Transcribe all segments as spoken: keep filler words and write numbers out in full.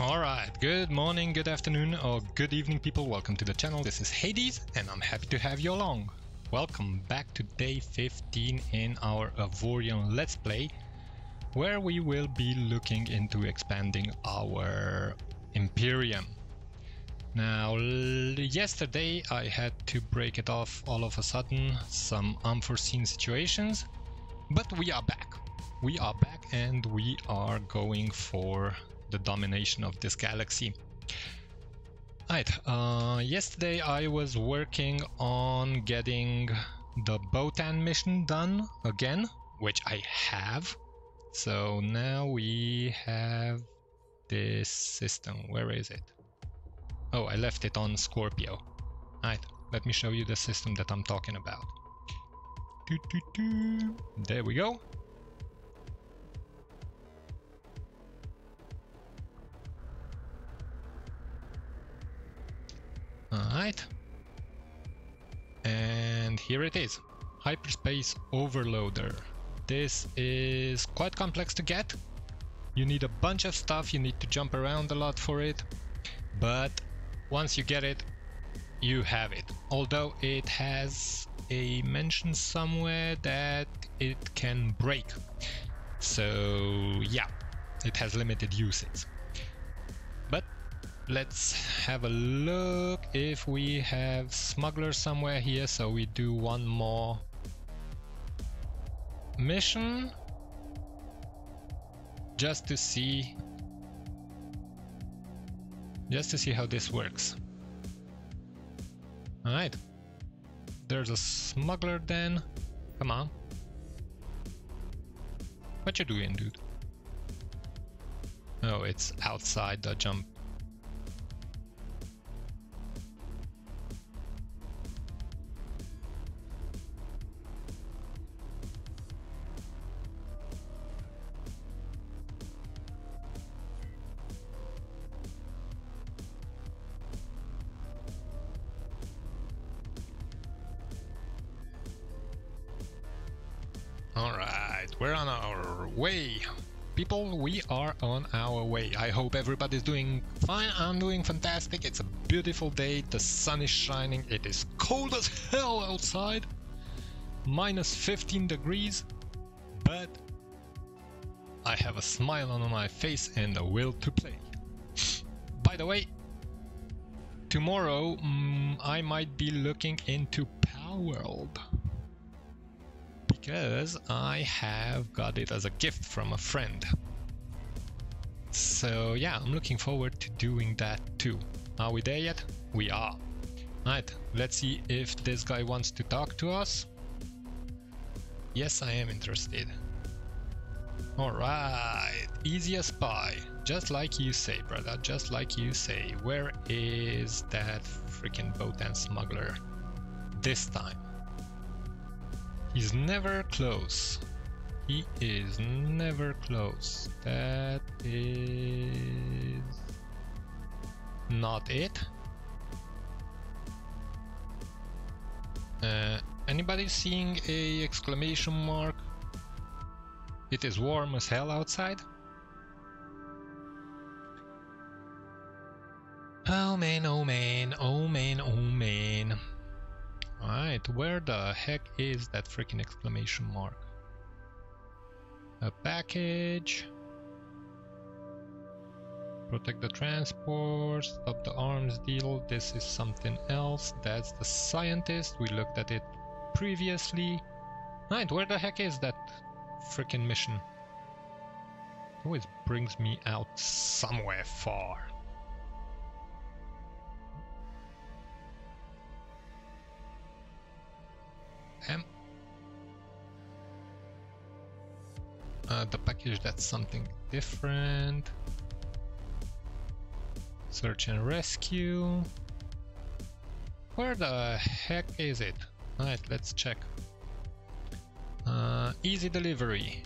Alright, good morning, good afternoon, or good evening people, welcome to the channel. This is Hades and I'm happy to have you along. Welcome back to day fifteen in our Avorion Let's Play, where we will be looking into expanding our Imperium. Now, yesterday I had to break it off all of a sudden, some unforeseen situations, but we are back. We are back and we are going for the domination of this galaxy. Alright, uh, yesterday I was working on getting the Botan mission done again, which I have. So now we have this system. Where is it? Oh, I left it on Scorpio. Alright, let me show you the system that I'm talking about. Doo, doo, doo. There we go. Alright, and here it is, Hyperspace Overloader. This is quite complex to get. You need a bunch of stuff, you need to jump around a lot for it, but once you get it, you have it. Although it has a mention somewhere that it can break, so yeah, it has limited usage. Let's have a look if we have Smuggler somewhere here, so we do one more mission just to see just to see how this works. Alright, there's a Smuggler then. Come on, what you doing, dude? Oh, it's outside the jump. We're on our way, people. We are on our way. I hope everybody's doing fine. I'm doing fantastic. It's a beautiful day. The sun is shining. It is cold as hell outside, minus fifteen degrees, but I have a smile on my face and a will to play. By the way, tomorrow mm, I might be looking into Power World, because I have got it as a gift from a friend. So yeah, I'm looking forward to doing that too. Are we there yet? We are. Alright, let's see if this guy wants to talk to us. Yes, I am interested. Alright, easy as pie. Just like you say, brother, just like you say. Where is that freaking Botan Smuggler this time? He's never close. He is never close. That is not it. Uh, anybody seeing a exclamation mark? It is warm as hell outside. Oh man, oh man, oh man, oh man. Alright, where the heck is that freaking exclamation mark? A package. Protect the transport, stop the arms deal. This is something else. That's the scientist. We looked at it previously. Alright, where the heck is that freaking mission? It always brings me out somewhere far. Uh, the package, that's something different. Search and rescue. Where the heck is it? Alright, let's check. Uh, easy delivery.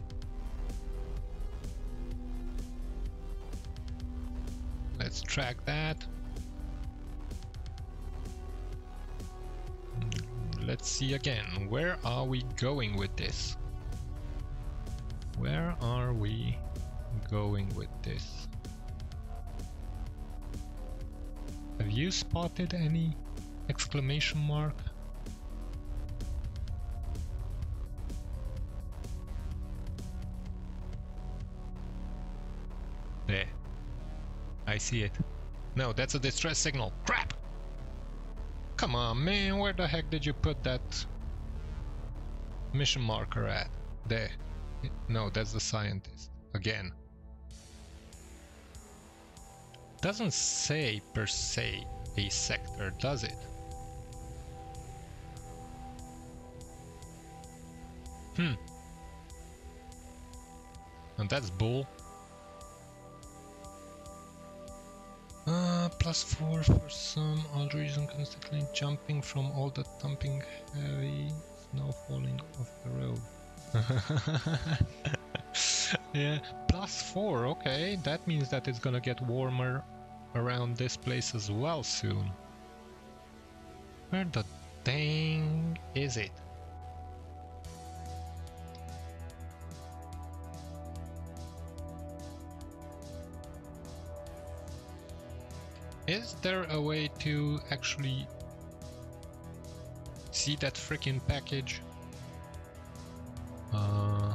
Let's track that. Let's see again, where are we going with this? Where are we going with this? you spotted any exclamation mark? There. I see it. No, that's a distress signal. Crap! Come on, man, where the heck did you put that mission marker at? There. No, that's the scientist. Again. Doesn't say, per se, a sector, does it? Hmm. And that's bull. Uh, plus four for some odd reason, constantly jumping from all the thumping heavy snow falling off the road. Yeah, plus four, okay, that means that it's gonna get warmer around this place as well soon. Where the dang is it? Is there a way to actually see that freaking package? Uh,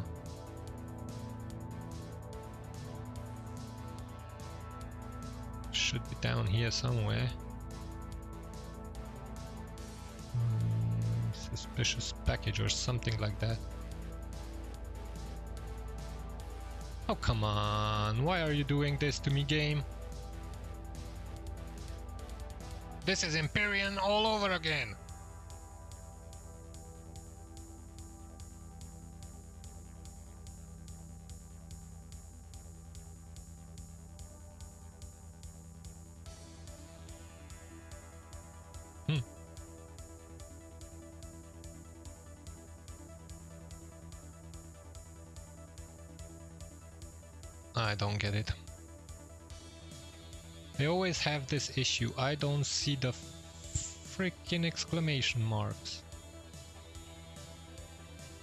should be down here somewhere. Mm, suspicious package or something like that. Oh, come on, why are you doing this to me, game? This is Imperium all over again! Hmm. I don't get it. They always have this issue. I don't see the freaking exclamation marks.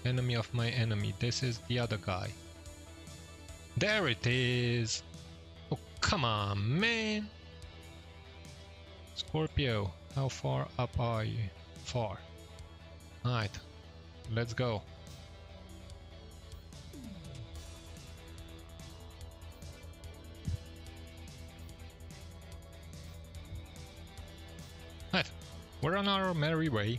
Enemy of my enemy. This is the other guy. There it is. Oh, come on, man. Scorpio, how far up are you? Far. Alright, let's go. We're on our merry way.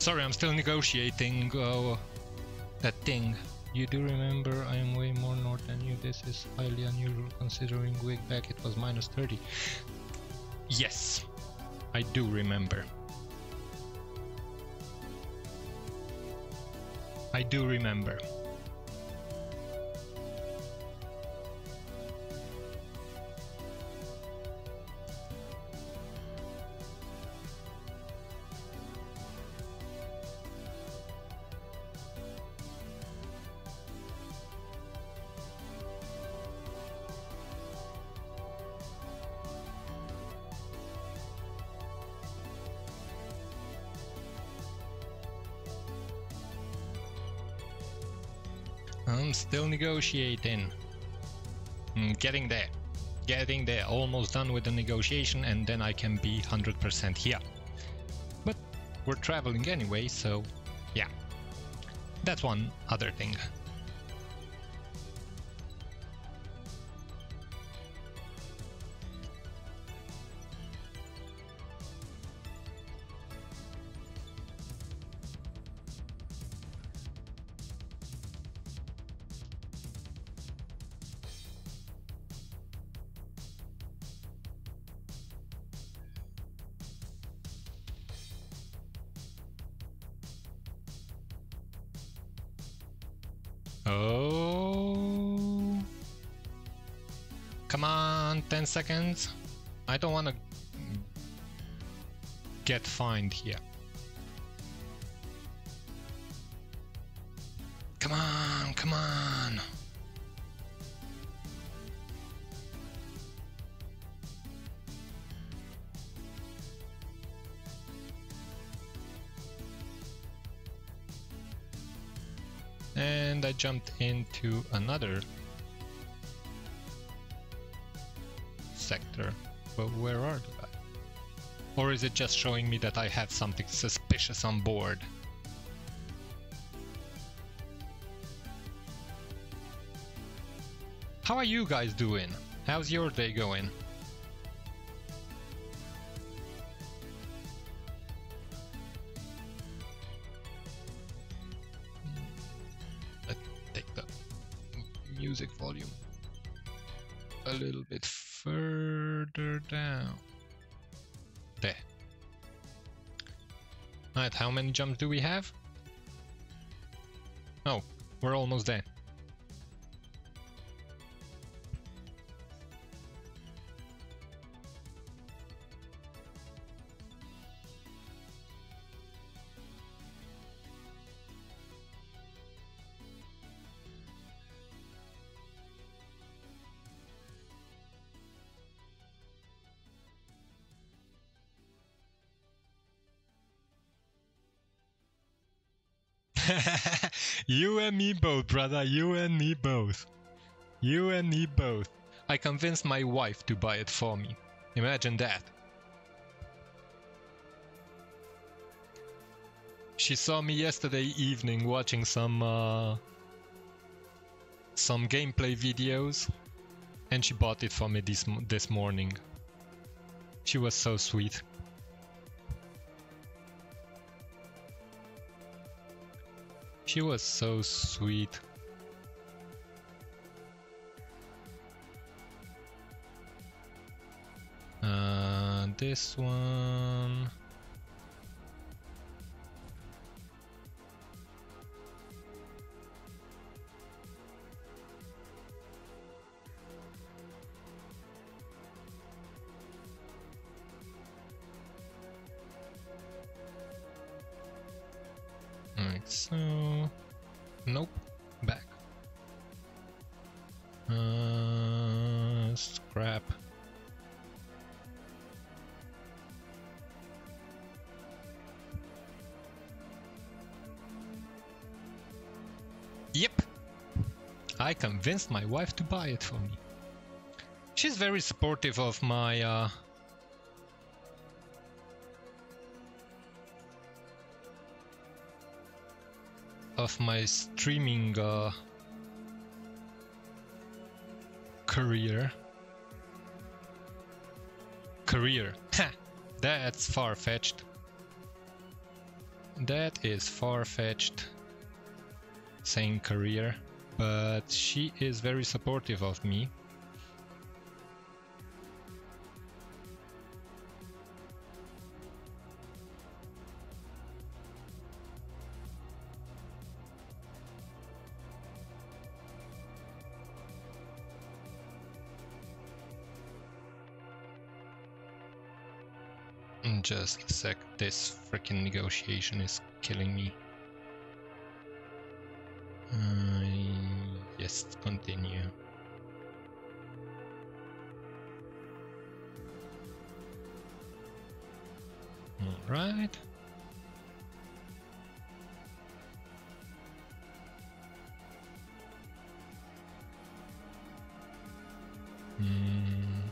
Sorry, I'm still negotiating uh, that thing. You do remember I am way more north than you. This is highly unusual considering way back it was minus thirty. Yes, I do remember. I do remember. I'm still negotiating. I'm getting there. getting there, almost done with the negotiation, and then I can be one hundred percent here. But we're traveling anyway, so yeah, that's one other thing. Oh, come on, ten seconds. I don't want to get fined here. Come on, come on. And I jumped into another sector, but where are they? Or is it just showing me that I have something suspicious on board? How are you guys doing? How's your day going? Music volume a little bit further down. There. Alright, how many jumps do we have? Oh, we're almost there. You and me both, brother. You and me both. You and me both. I convinced my wife to buy it for me. Imagine that. She saw me yesterday evening watching some uh, some gameplay videos, and she bought it for me this this morning. She was so sweet. She was so sweet. Uh, this one. So, nope, back. Uh, scrap. Yep, I convinced my wife to buy it for me. She's very supportive of my uh, of my streaming uh, career. Career. Ha! That's far-fetched. That is far-fetched saying career, but she is very supportive of me. Just a sec, this freaking negotiation is killing me. Uh, yes, continue. Alright. Mm.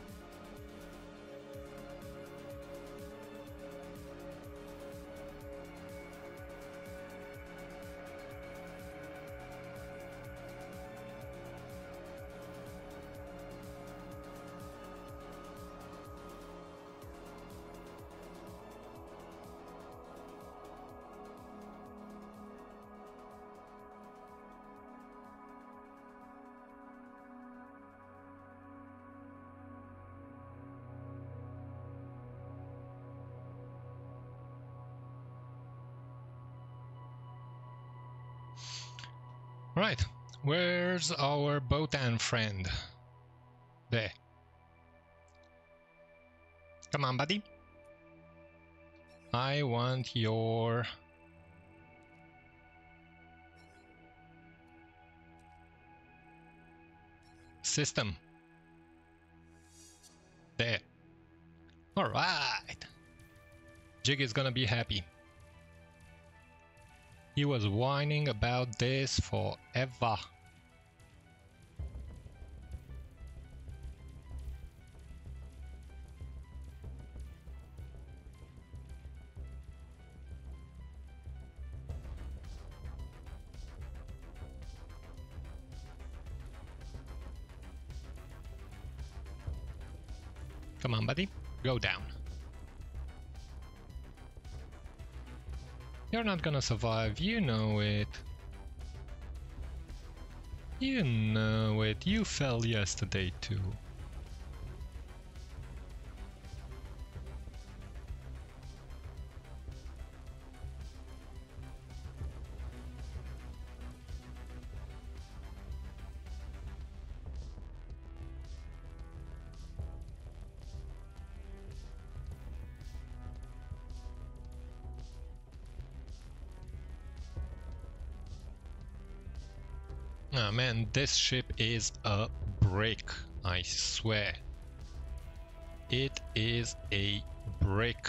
Right, where's our Botan friend? There. Come on, buddy. I want your... system. There. Alright. Jig is gonna be happy. He was whining about this forever. Come on, buddy, go down. You're not gonna survive, you know it. You know it, you fell yesterday too. Oh man, this ship is a brick, I swear. It is a brick.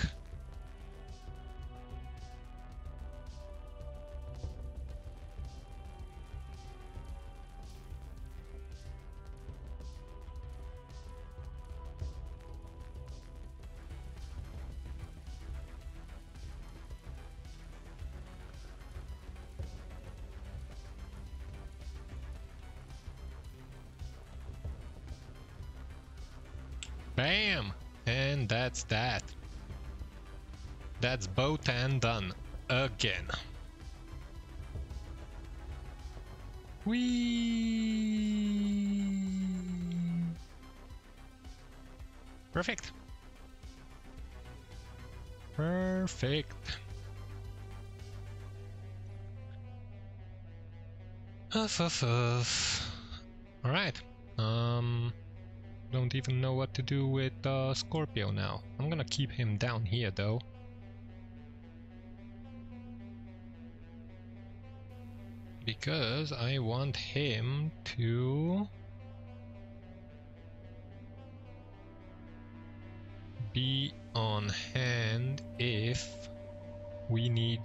Bam! And that's that. That's Botan done. Again. Whee! Perfect. Perfect. Huff, huff, huff. Alright. Um... Don't even know what to do with uh, Scorpio now. I'm gonna keep him down here though. Because I want him to... be on hand if we need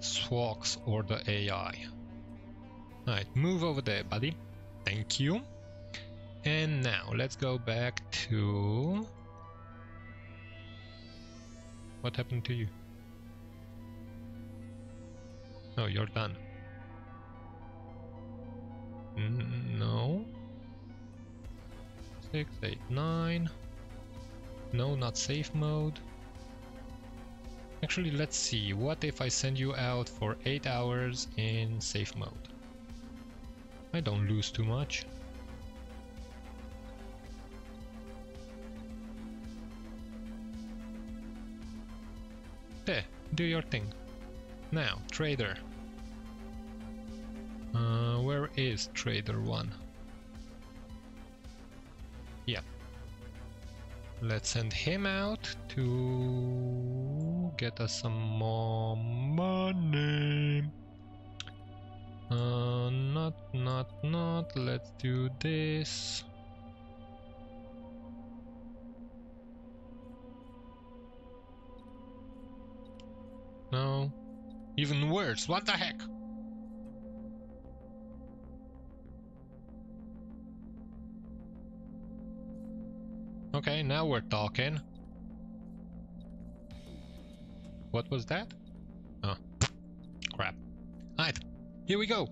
Swax or the A I. Alright, move over there, buddy. Thank you. And now, let's go back to... What happened to you? Oh, you're done. Mm, no. Six, eight, nine. No, not safe mode. Actually, let's see. What if I send you out for eight hours in safe mode? I don't lose too much. There, do your thing. Now, Trader. Uh, where is Trader one? Yeah. Let's send him out to get us some more money. Uh, not, not, not. Let's do this. No. Even worse, what the heck? Okay, now we're talking. What was that? Oh, crap. Alright, here we go.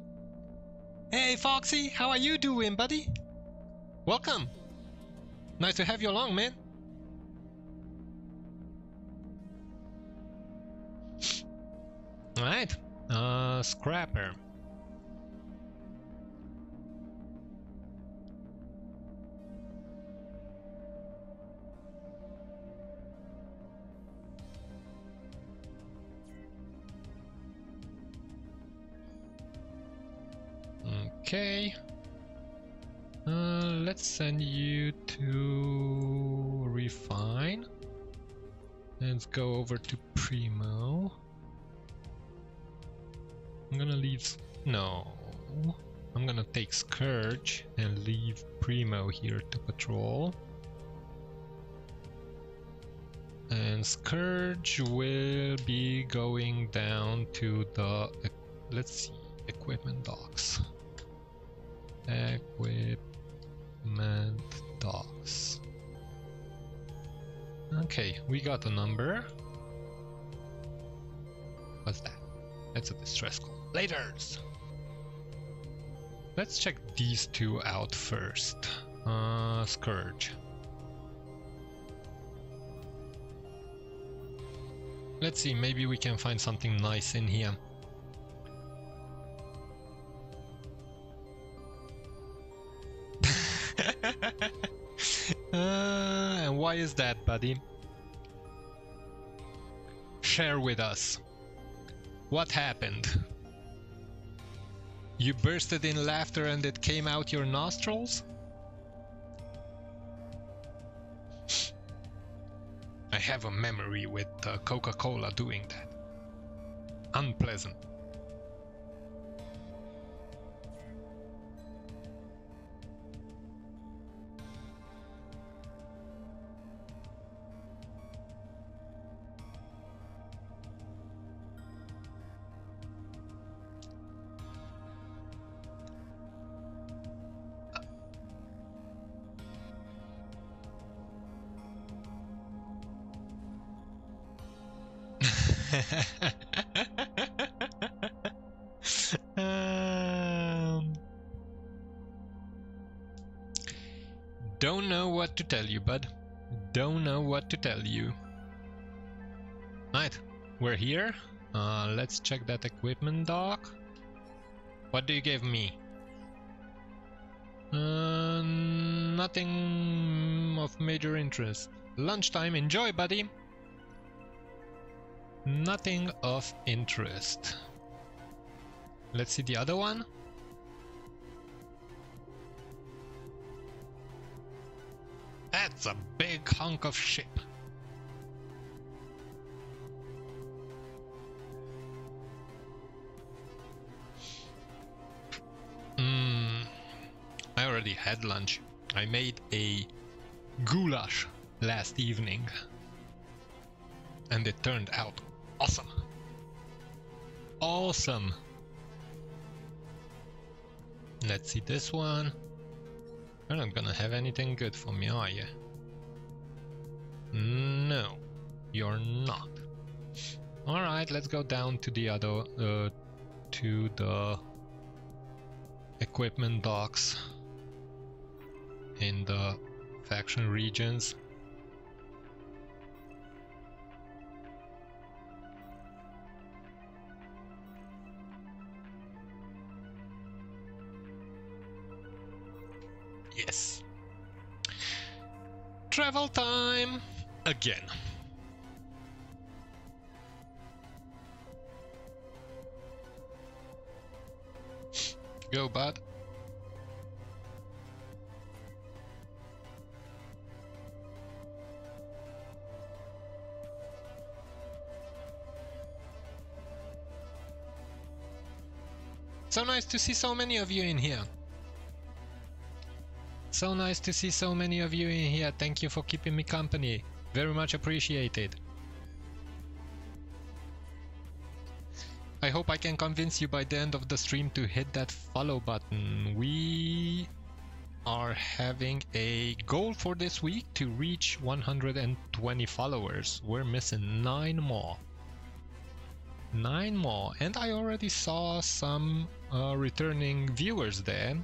Hey Foxy, how are you doing, buddy? Welcome. Nice to have you along, man. Alright, uh, Scrapper. Okay. Uh, let's send you to refine. Let's go over to Primo. I'm gonna leave... no. I'm gonna take Scourge and leave Primo here to patrol. And Scourge will be going down to the... let's see, equipment docks. Equipment docks. Okay, we got a number. What's that? That's a distress call. Laters! Let's check these two out first. Uh, Scourge. Let's see, maybe we can find something nice in here. Uh, and why is that, buddy? Share with us. What happened? You bursted in laughter and it came out your nostrils? I have a memory with uh, Coca-Cola doing that. Unpleasant. Don't know what to tell you, bud. Don't know what to tell you. Right, we're here. Uh, let's check that equipment dock. What do you give me? Uh, nothing of major interest. Lunchtime, enjoy, buddy. Nothing of interest. Let's see the other one. That's a big hunk of ship. Mm, I already had lunch. I made a goulash last evening. And it turned out awesome. Awesome. Let's see this one. You're not gonna have anything good for me, are you? No, you're not. All right, let's go down to the other, uh, to the equipment docks in the faction regions. Yes. Travel time again. Go, bud. So nice to see so many of you in here. So nice to see so many of you in here. Thank you for keeping me company. Very much appreciated. I hope I can convince you by the end of the stream to hit that follow button. We are having a goal for this week to reach one hundred twenty followers. We're missing nine more. Nine more. And I already saw some uh, returning viewers there,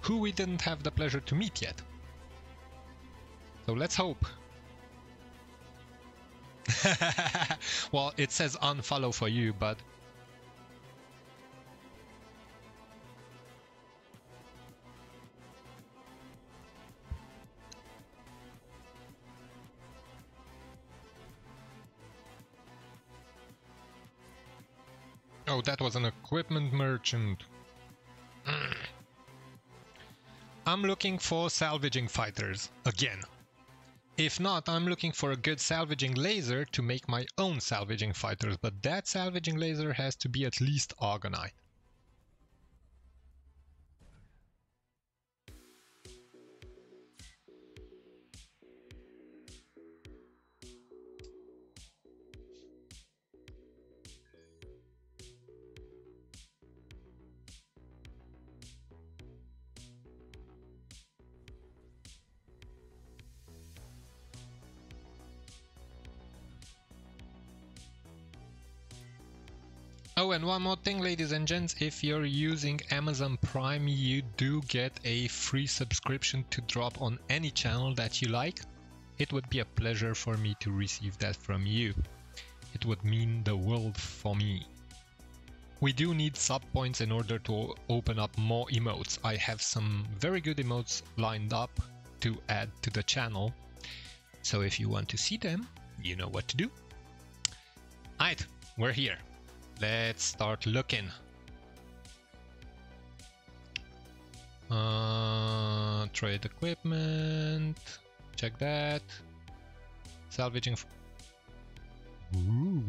who we didn't have the pleasure to meet yet. So let's hope. Well, it says unfollow for you, but... oh, that was an equipment merchant. I'm looking for salvaging fighters, again. If not, I'm looking for a good salvaging laser to make my own salvaging fighters, but that salvaging laser has to be at least Argonite. Oh, and one more thing, ladies and gents, if you're using Amazon Prime, you do get a free subscription to drop on any channel that you like. It would be a pleasure for me to receive that from you. It would mean the world for me. We do need sub points in order to open up more emotes. I have some very good emotes lined up to add to the channel. So if you want to see them, you know what to do. Alright, we're here. Let's start looking. Uh, trade equipment. Check that. Salvaging. F Ooh.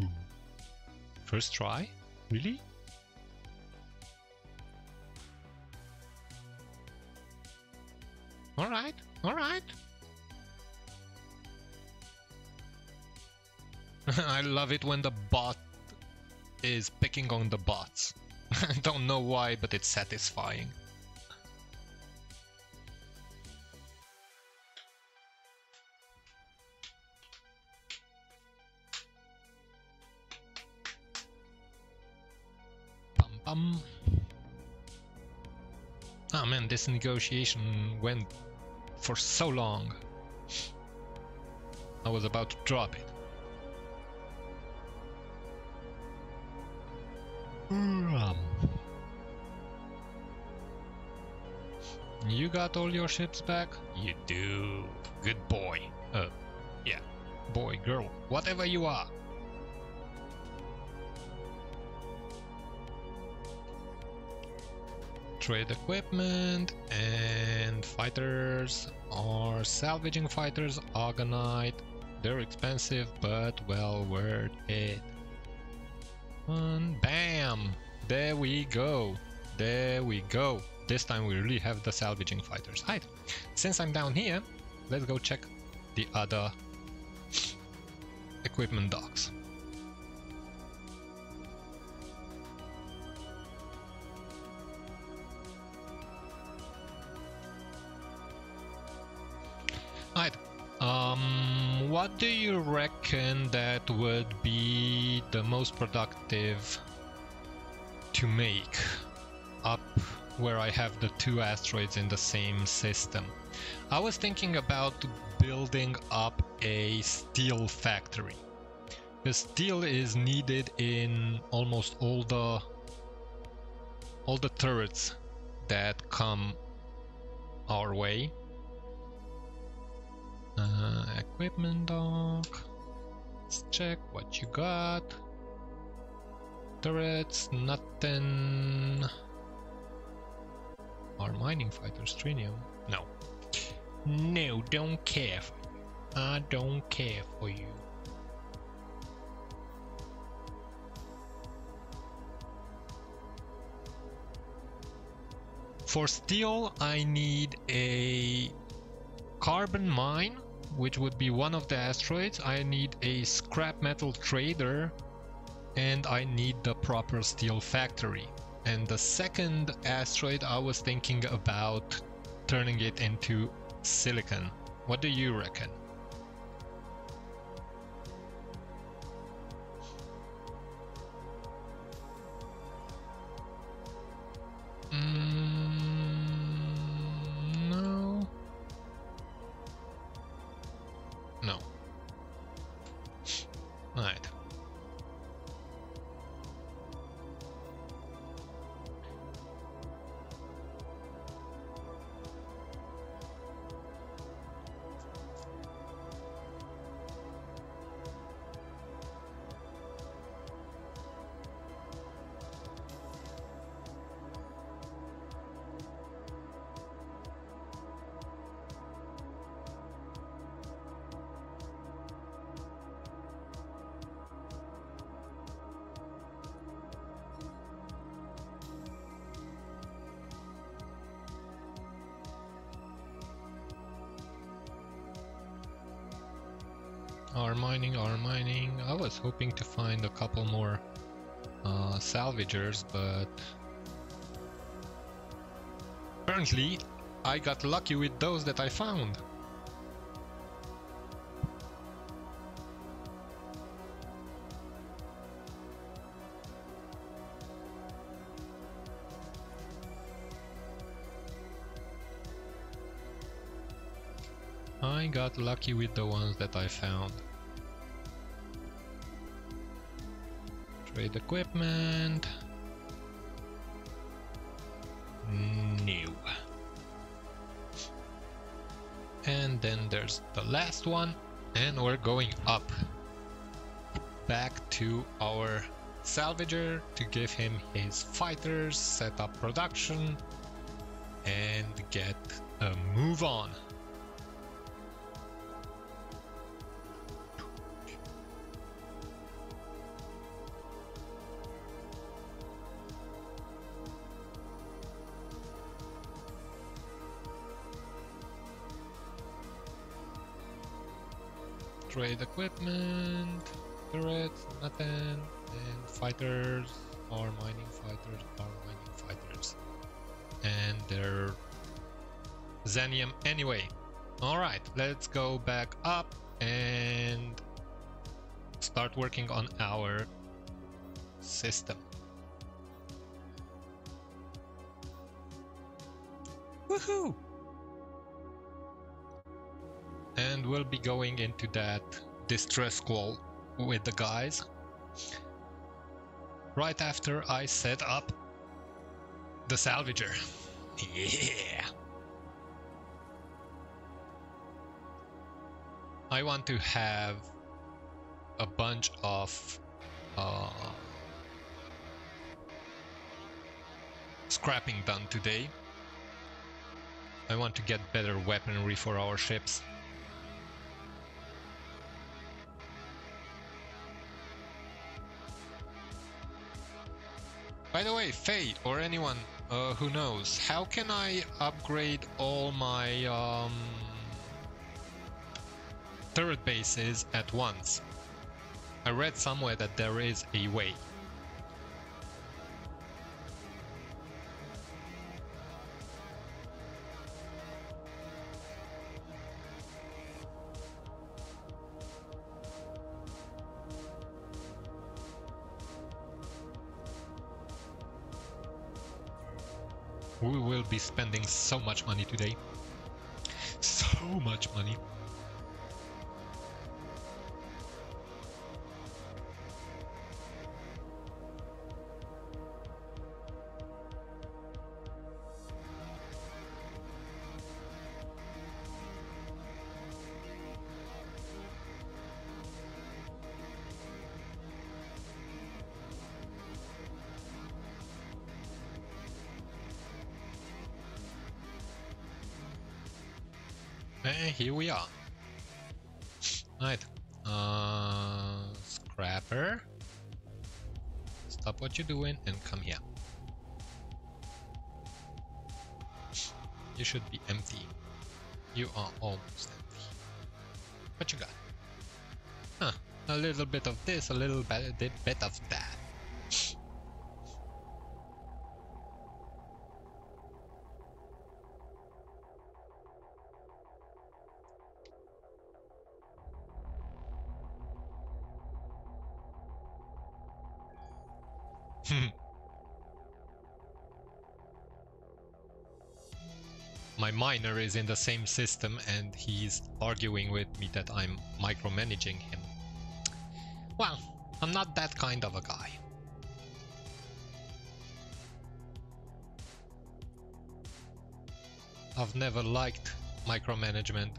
First try? Really? All right. All right. I love it when the bot is picking on the bots. I don't know why, but it's satisfying. Pum pum. Oh man, this negotiation went for so long. I was about to drop it. You got all your ships back? You do. Good boy. Uh, yeah. Boy, girl, whatever you are. Trade equipment and fighters or salvaging fighters, Argonite. They're expensive, but well worth it. And bam! There we go. There we go. This time we really have the salvaging fighters. Alright, since I'm down here, let's go check the other equipment docks. Alright, um, what do you reckon that would be the most productive to make up where I have the two asteroids in the same system? I was thinking about building up a steel factory. The steel is needed in almost all the all the turrets that come our way. Uh, equipment dock. Let's check what you got. Turrets, nothing. Are mining fighters trinium? No. No, don't care for you. I don't care for you. For steel, I need a carbon mine, which would be one of the asteroids. I need a scrap metal trader, and I need the proper steel factory. And the second asteroid, I was thinking about turning it into silicon. What do you reckon? Mm, no. No. All right. Our mining, our mining. I was hoping to find a couple more uh, salvagers, but apparently I got lucky with those that I found. I got lucky with the ones that I found. Trade equipment. New. And then there's the last one, and we're going up. Back to our salvager to give him his fighters, set up production, and get a move on. Trade equipment, turrets, nothing, and fighters, our mining fighters, our mining fighters. And they're Xenium anyway. Alright, let's go back up and start working on our system. Woohoo! And we'll be going into that distress call with the guys right after I set up the salvager. Yeah! I want to have a bunch of uh, scrapping done today. I want to get better weaponry for our ships. By the way, Faye, or anyone uh, who knows, how can I upgrade all my um, turret bases at once? I read somewhere that there is a way. We will be spending so much money today. So much money. And here we are. Right. Uh, scrapper. Stop what you're doing and come here. You should be empty. You are almost empty. What you got? Huh. A little bit of this, a little bit bit of that. My miner is in the same system and he's arguing with me that I'm micromanaging him. Well, I'm not that kind of a guy. I've never liked micromanagement.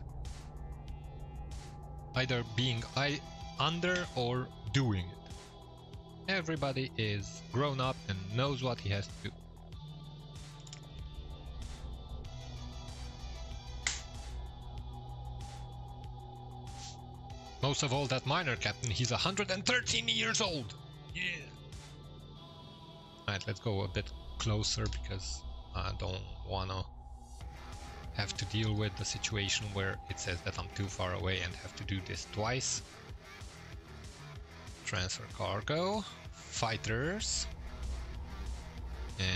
Either being I under or doing it. Everybody is grown up and knows what he has to do. Most of all, that miner captain, he's one hundred thirteen years old! Yeah! Alright, let's go a bit closer because I don't wanna have to deal with the situation where it says that I'm too far away and have to do this twice. transfer cargo, fighters, and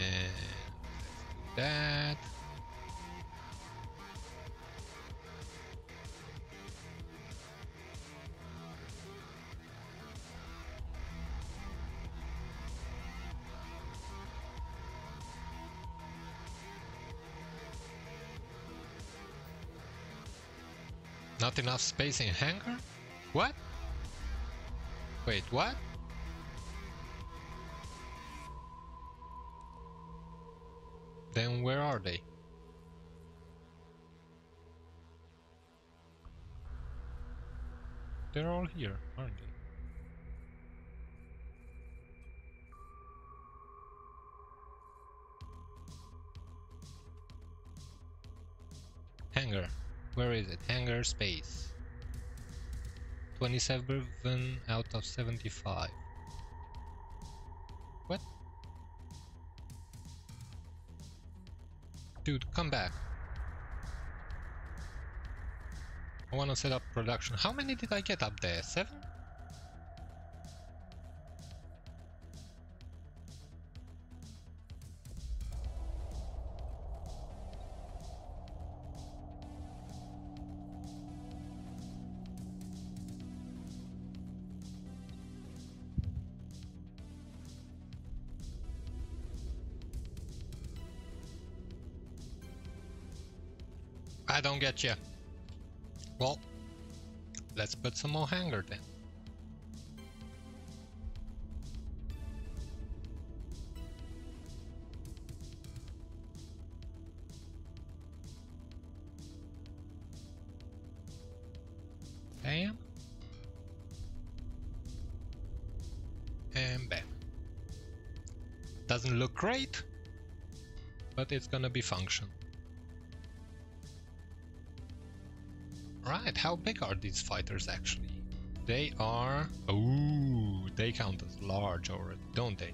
let's do that. Not enough space in hangar? What? Wait, what? Then where are they? They're all here, aren't they? Hangar. Where is it? Hangar space. twenty-seven out of seventy-five. What? Dude, come back. I wanna set up production. How many did I get up there? Seven? I don't get you. Well, let's put some more hangar then. Bam. And bam. Doesn't look great, but it's gonna be functional. Right, how big are these fighters actually? They are... Ooh, they count as large already, don't they?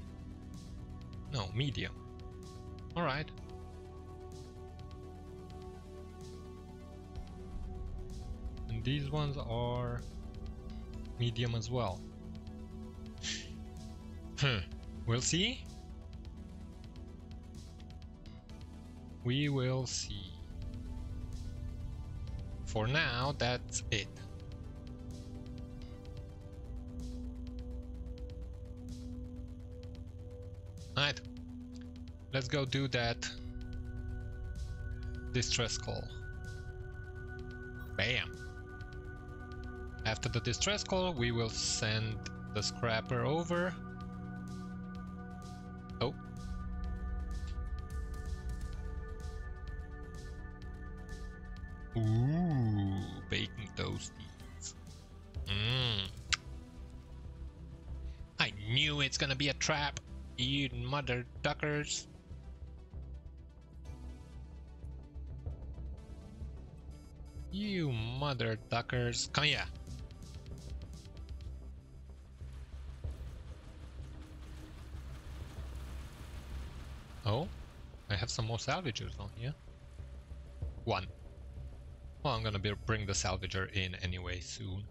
No, medium. Alright. And these ones are... medium as well. Huh, we'll see. We will see. For now, that's it. Alright, let's go do that distress call. Bam! After the distress call, we will send the scrapper over. Oh. Ooh. Bacon toasties. Mmm. I knew it's gonna be a trap, you mother duckers. You mother duckers. Come here. Oh, I have some more salvagers on here. One. Well, I'm gonna be bring the salvager in anyway soon.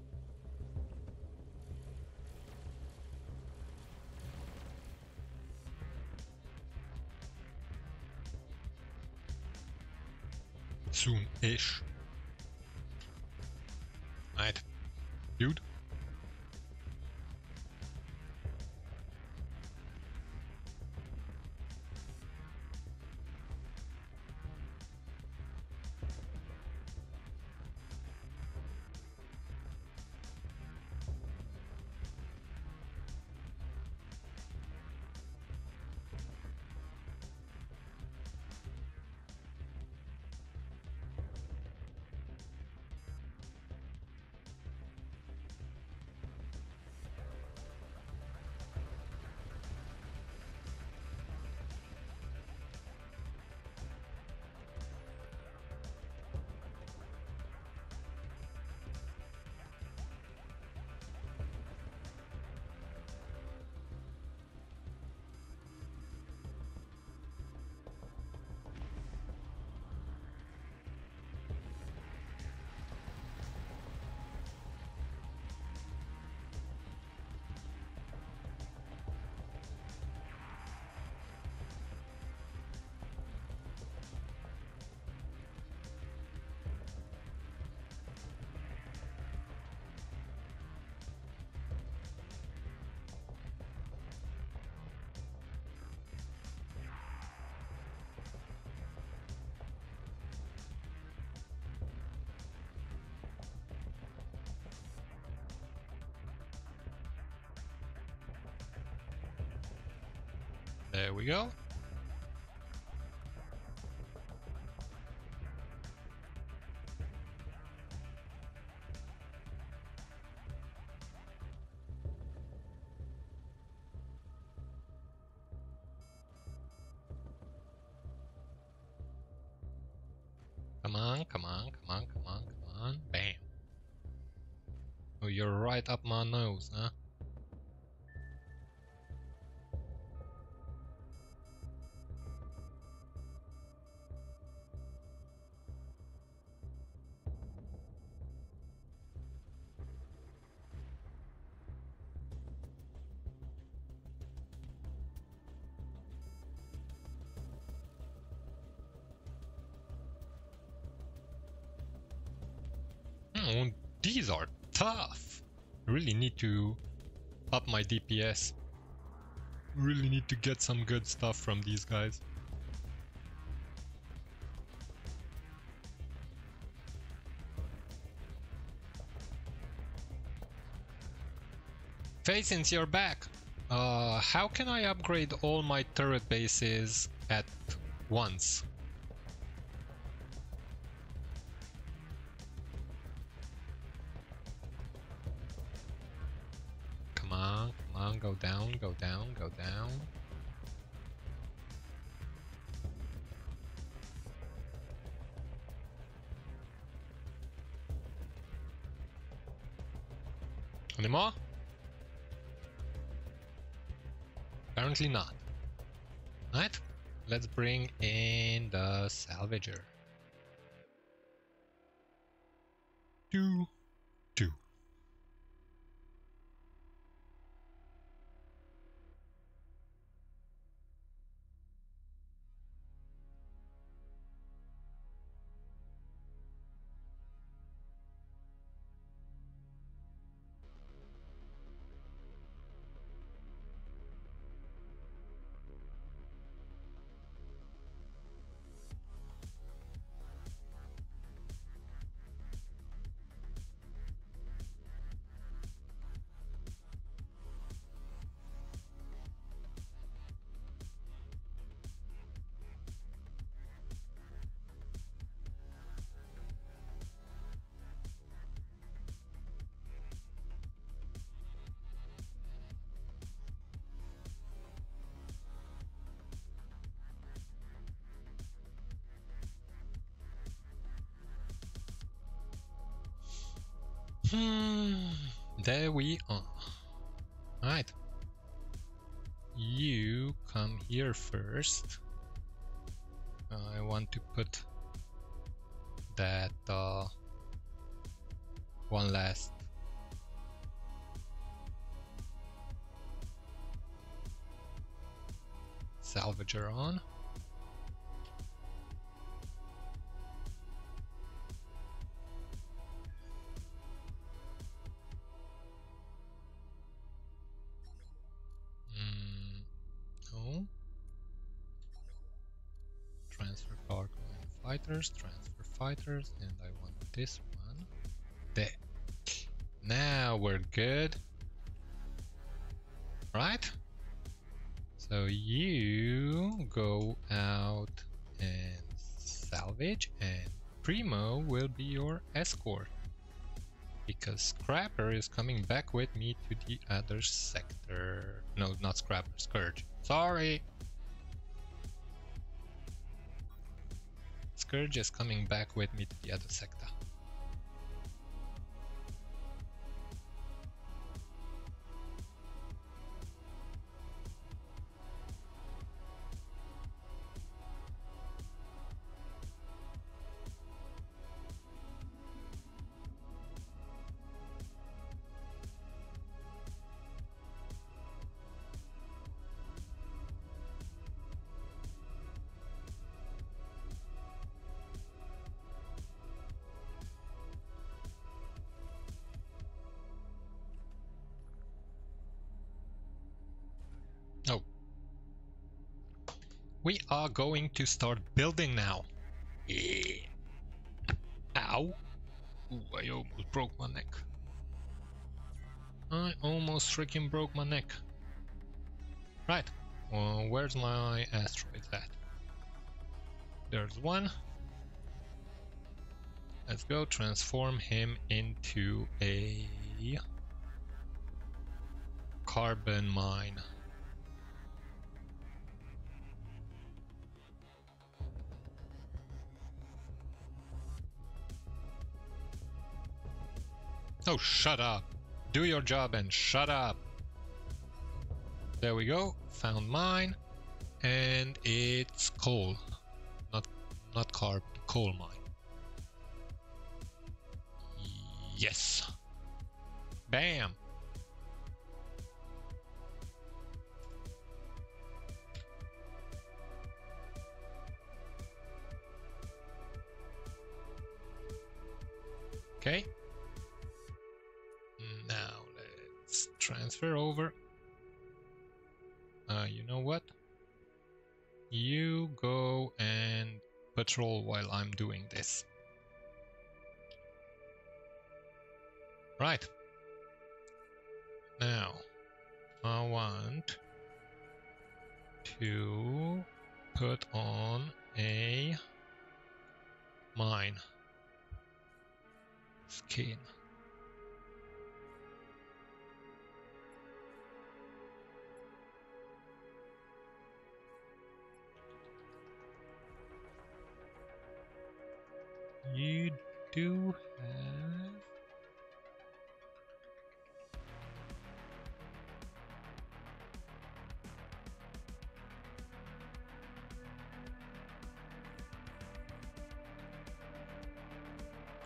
Soon-ish. Right. Dude. There we go. Come on, come on, come on, come on, come on. Bam. Oh, you're right up my nose, huh? Oh, these are tough. Really need to up my D P S. Really need to get some good stuff from these guys. Facins, you're back. Uh, how can I upgrade all my turret bases at once? Go down, go down, go down. Any more? Apparently not. Alright, let's bring in the salvager. Two. Hmm, there we are. Alright. You come here first. Uh, I want to put that uh, one last. Salvager on. Transfer fighters, and I want this one. There. Now we're good. Right? So you go out and salvage, and Primo will be your escort. Because Scrapper is coming back with me to the other sector. No, not Scrapper, Scourge. Sorry! Scourge is coming back with me to the other sector. We are going to start building now. Yeah. Ow. Ooh, I almost broke my neck. I almost freaking broke my neck. Right. Uh, where's my asteroid at? There's one. Let's go transform him into a carbon mine. Oh, shut up. Do your job and shut up. There we go. Found mine. And it's coal. Not not carb, coal mine. Yes. Bam. Okay. Now let's transfer over. Uh, you know what? You go and patrol while I'm doing this. Right. Now, I want to put on a mine skin. You do have...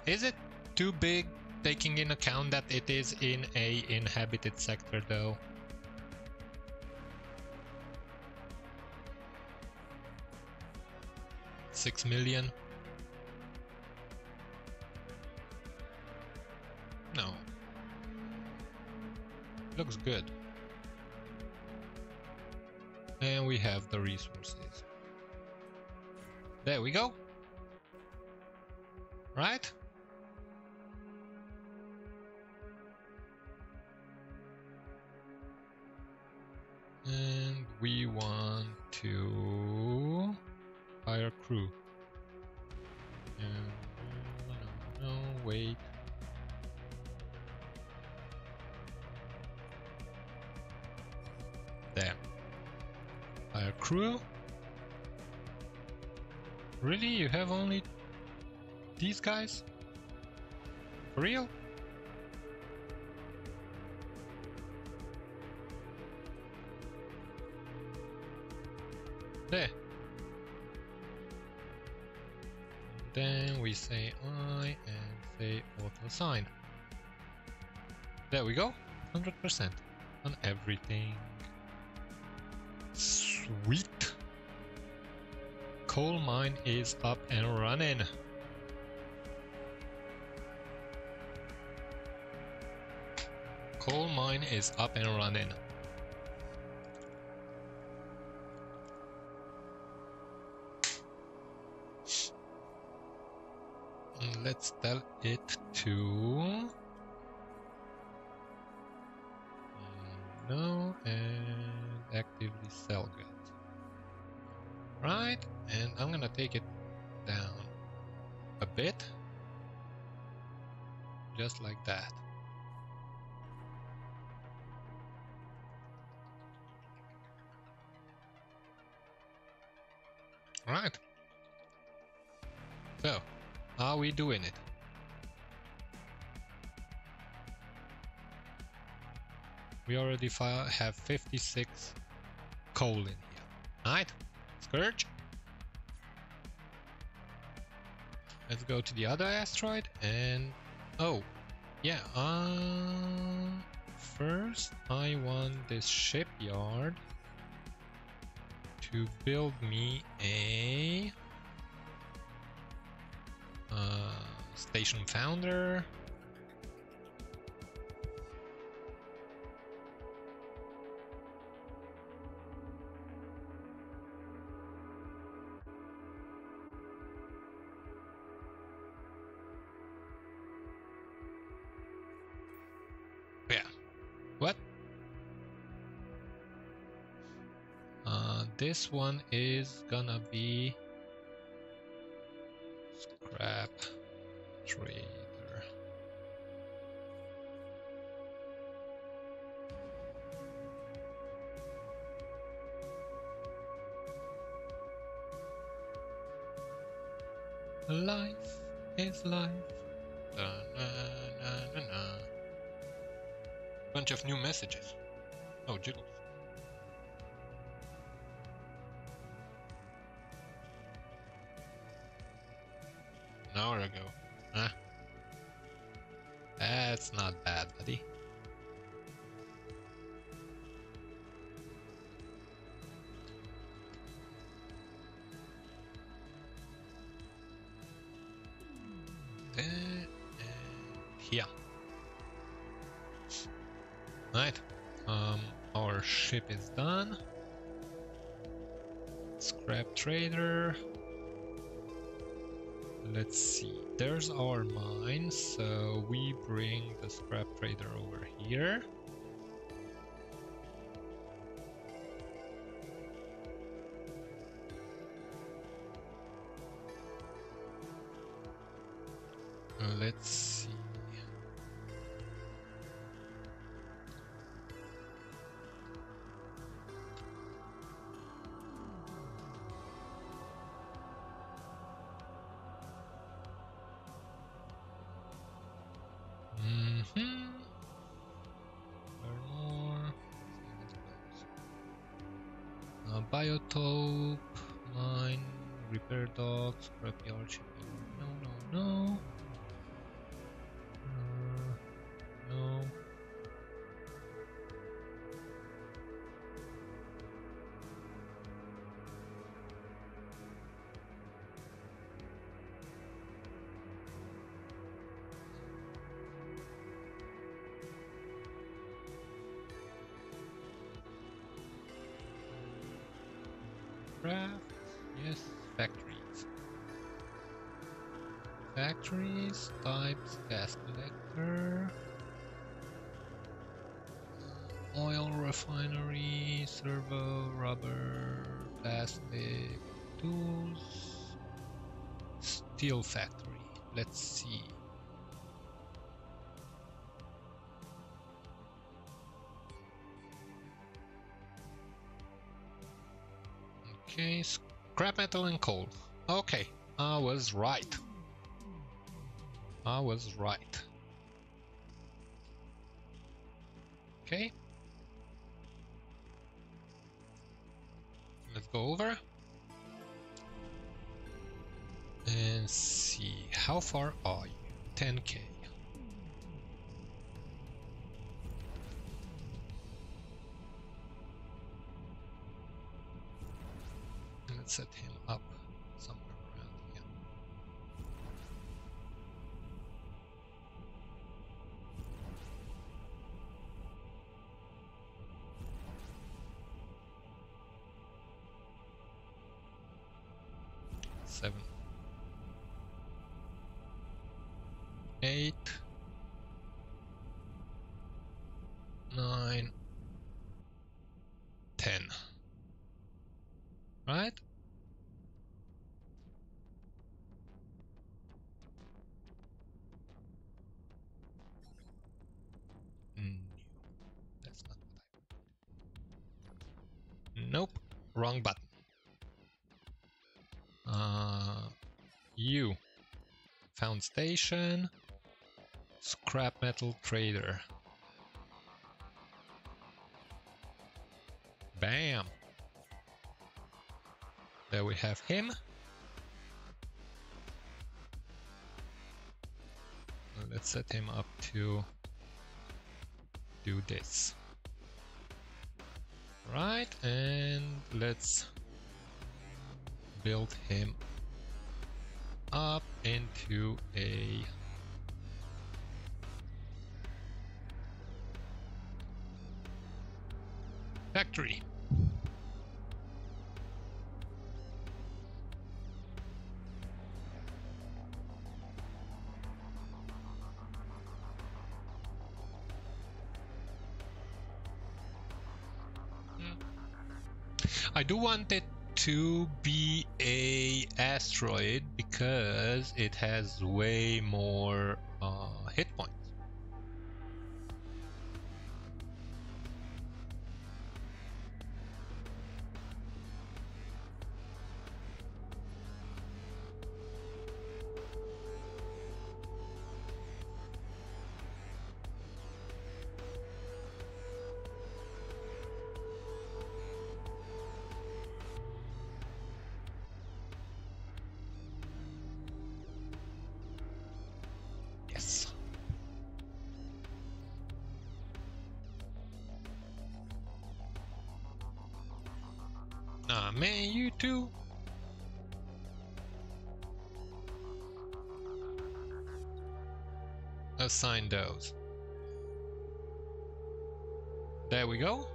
Is it too big, taking in account that it is in a inhabited sector though? Six million? No. Looks good. And we have the resources. There we go. Right? And we want to hire crew. No, no, no, wait. There. Hire crew? Really? You have only these guys? For real? There. Then we say I and say auto sign. There we go. one hundred percent on everything. Sweet. Coal mine is up and running. Coal mine is up and running. Let's tell it to no and actively sell goods. Right, and I'm gonna take it down a bit, just like that. Right. So, are we doing it? We already have fifty-six coal in here. Right? Scourge. Let's go to the other asteroid and... Oh, yeah. Uh, first, I want this shipyard to build me a... Uh, station founder. Yeah. What? Uh, this one is gonna be Scrap Trader. Life is life. Da, na, na, na, na. Bunch of new messages. Oh, jiggles. An hour ago. Huh? That's not bad, buddy. Yeah. Right. Um, our ship is done. Scrap Trader. Let's see. There's our mine. So we bring the Scrap Trader over here. Let's see. Biotope, mine, repair dogs, scrapyard, shipping. No, no, no. Uh, no. Yes, factories. Factories, types, gas collector, oil refinery, servo, rubber, plastic, tools, steel factory. Let's see. Okay, scrap metal and coal. Okay, I was right. I was right. Okay. Let's go over and see how far are you? ten K. Set him up somewhere around here. Seven, eight, nine, ten. Right? Nope, wrong button. Uh, you found station, scrap metal trader. Bam! There we have him. Let's set him up to do this. Right, and let's build him up into a factory. I do want it to be a asteroid because it has way more uh, hit points. Assign those. There we go.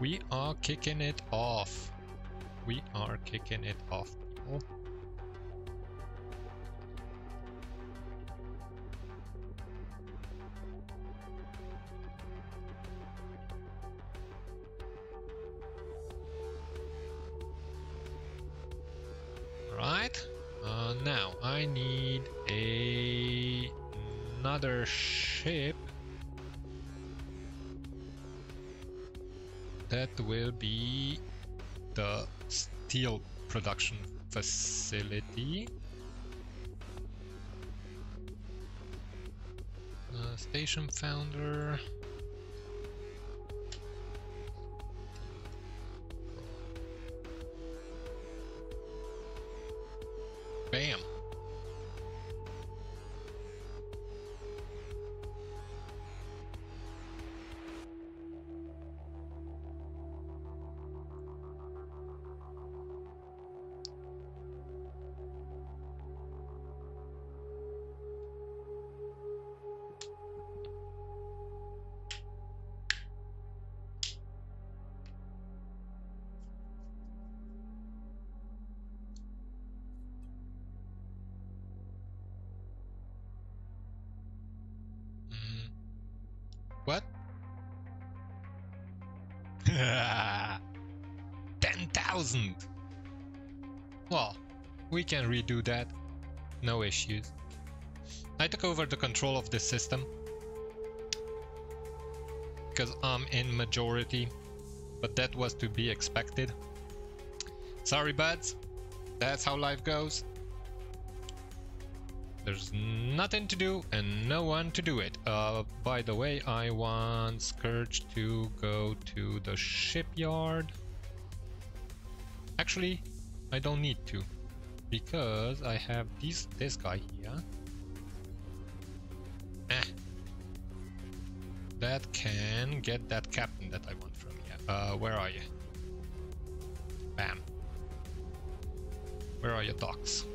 We are kicking it off. We are kicking it off, people. Production facility, uh, station founder, bam. ten thousand! Well, we can redo that. No issues. I took over the control of this system because I'm in majority, but that was to be expected. Sorry buds, that's how life goes. There's nothing to do and no one to do it. Uh, by the way, I want Scourge to go to the shipyard. Actually, I don't need to, because I have this this guy here. Eh. That can get that captain that I want from here. Uh, where are you? Bam. Where are your docks?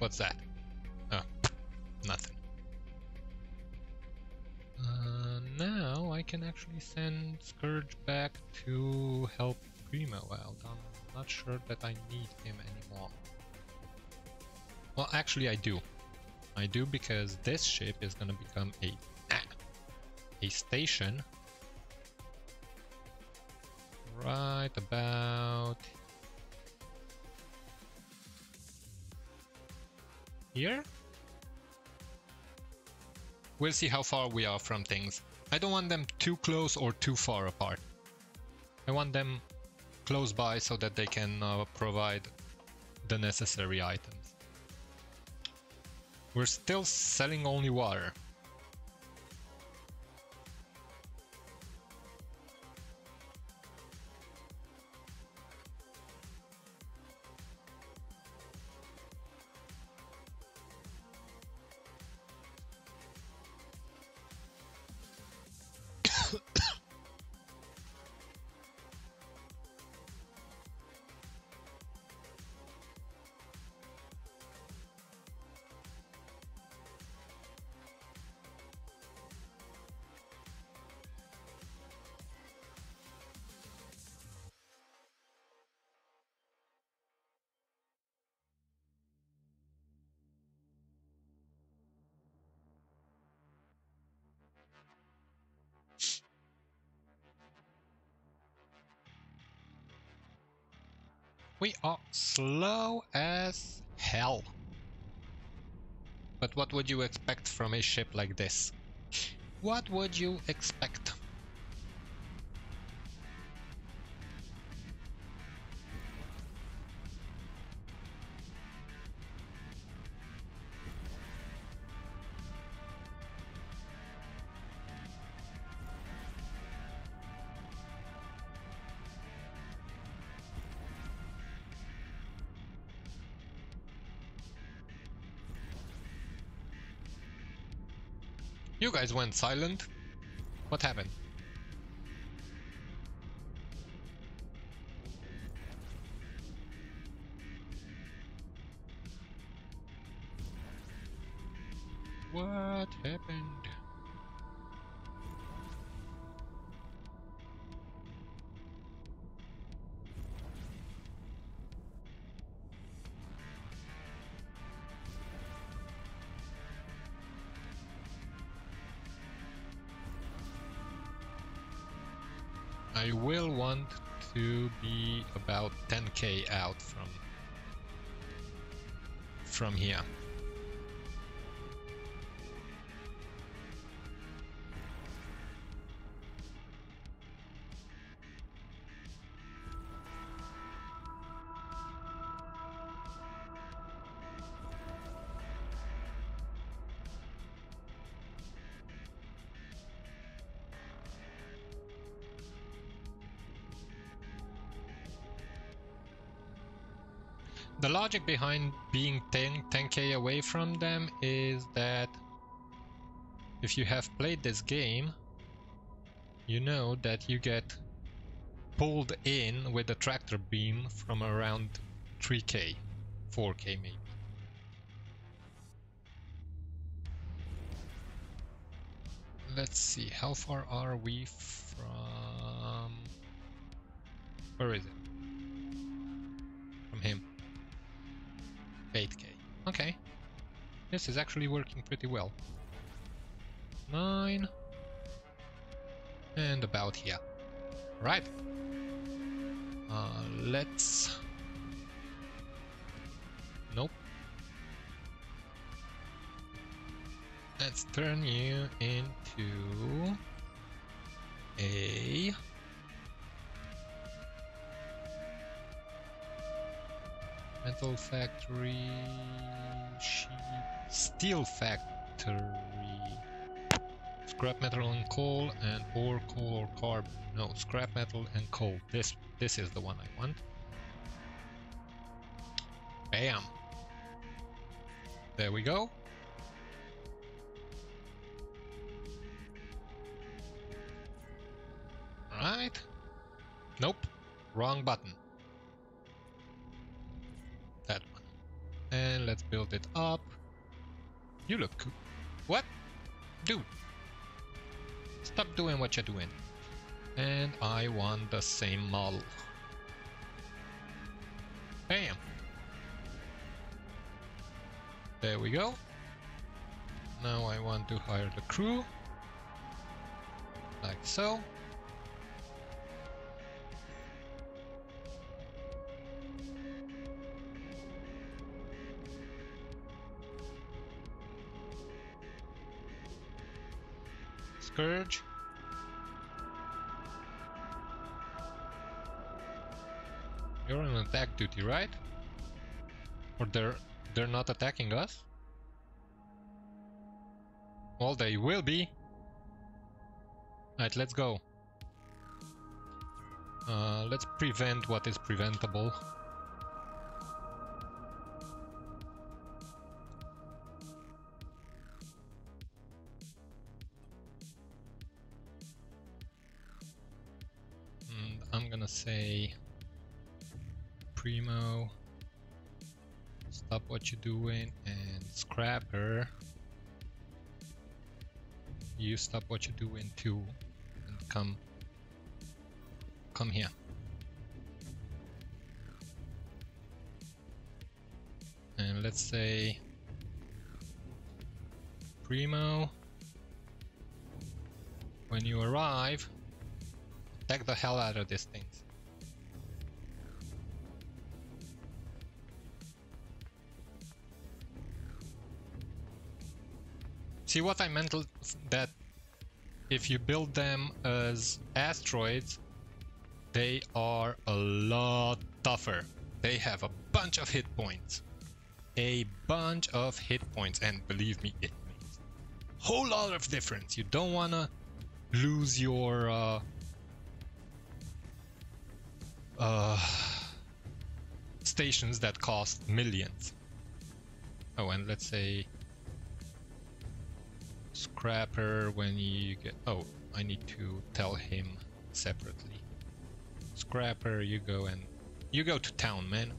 What's that? Oh, nothing. Uh, now I can actually send Scourge back to help Primo out. I'm not sure that I need him anymore. Well, actually I do. I do, because this ship is gonna become a, a station right about here. We'll see how far we are from things. I don't want them too close or too far apart. I want them close by so that they can uh, provide the necessary items. We're still selling only water. We are slow as hell. But what would you expect from a ship like this? What would you expect? You guys went silent. What happened? What happened? I will want to be about ten K out from from here. The logic behind being ten, ten K away from them is that if you have played this game, you know that you get pulled in with a tractor beam from around three K, four K maybe. Let's see, how far are we from... Where is it? From him. eight K. Okay. This is actually working pretty well. nine. And about here. Right. Uh, let's... Nope. Let's turn you into... a... metal factory, sheep, steel factory, scrap metal and coal, and ore, coal or carbon. No, scrap metal and coal. This this is the one I want. Bam. There we go. Right. Nope. Wrong button. And let's build it up. You look cool. What? Dude. Stop doing what you're doing. And I want the same model. Bam. There we go. Now I want to hire the crew. Like so. Purge. You're on attack duty, right? Or they're they're not attacking us? Well, they will be. Alright, let's go. Uh, let's prevent what is preventable. Say primo, stop what you're doing, and scrapper, you stop what you're doing too, and come come here. And let's say primo, when you arrive, attack the hell out of these things. See what I meant, that if you build them as asteroids, they are a lot tougher. They have a bunch of hit points. A bunch of hit points, and believe me, it makes a whole lot of difference. You don't want to lose your uh, uh, stations that cost millions. Oh, and let's say Scrapper, when you get... Oh, I need to tell him separately. Scrapper, you go and... You go to town, man.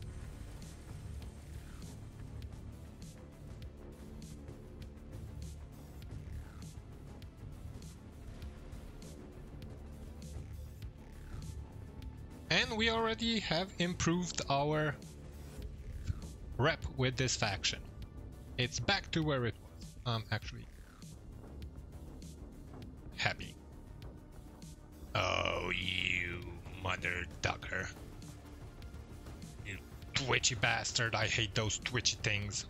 And we already have improved our rep with this faction. It's back to where it was. I'm actually happy. Oh, you mother ducker. You twitchy bastard. I hate those twitchy things.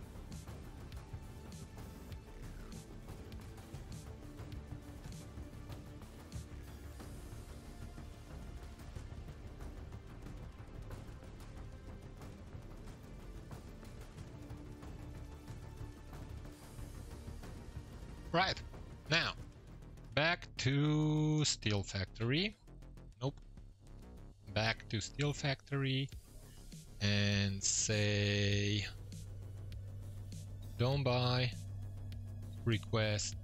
Right, now back to steel factory. Nope, back to steel factory and say don't buy, request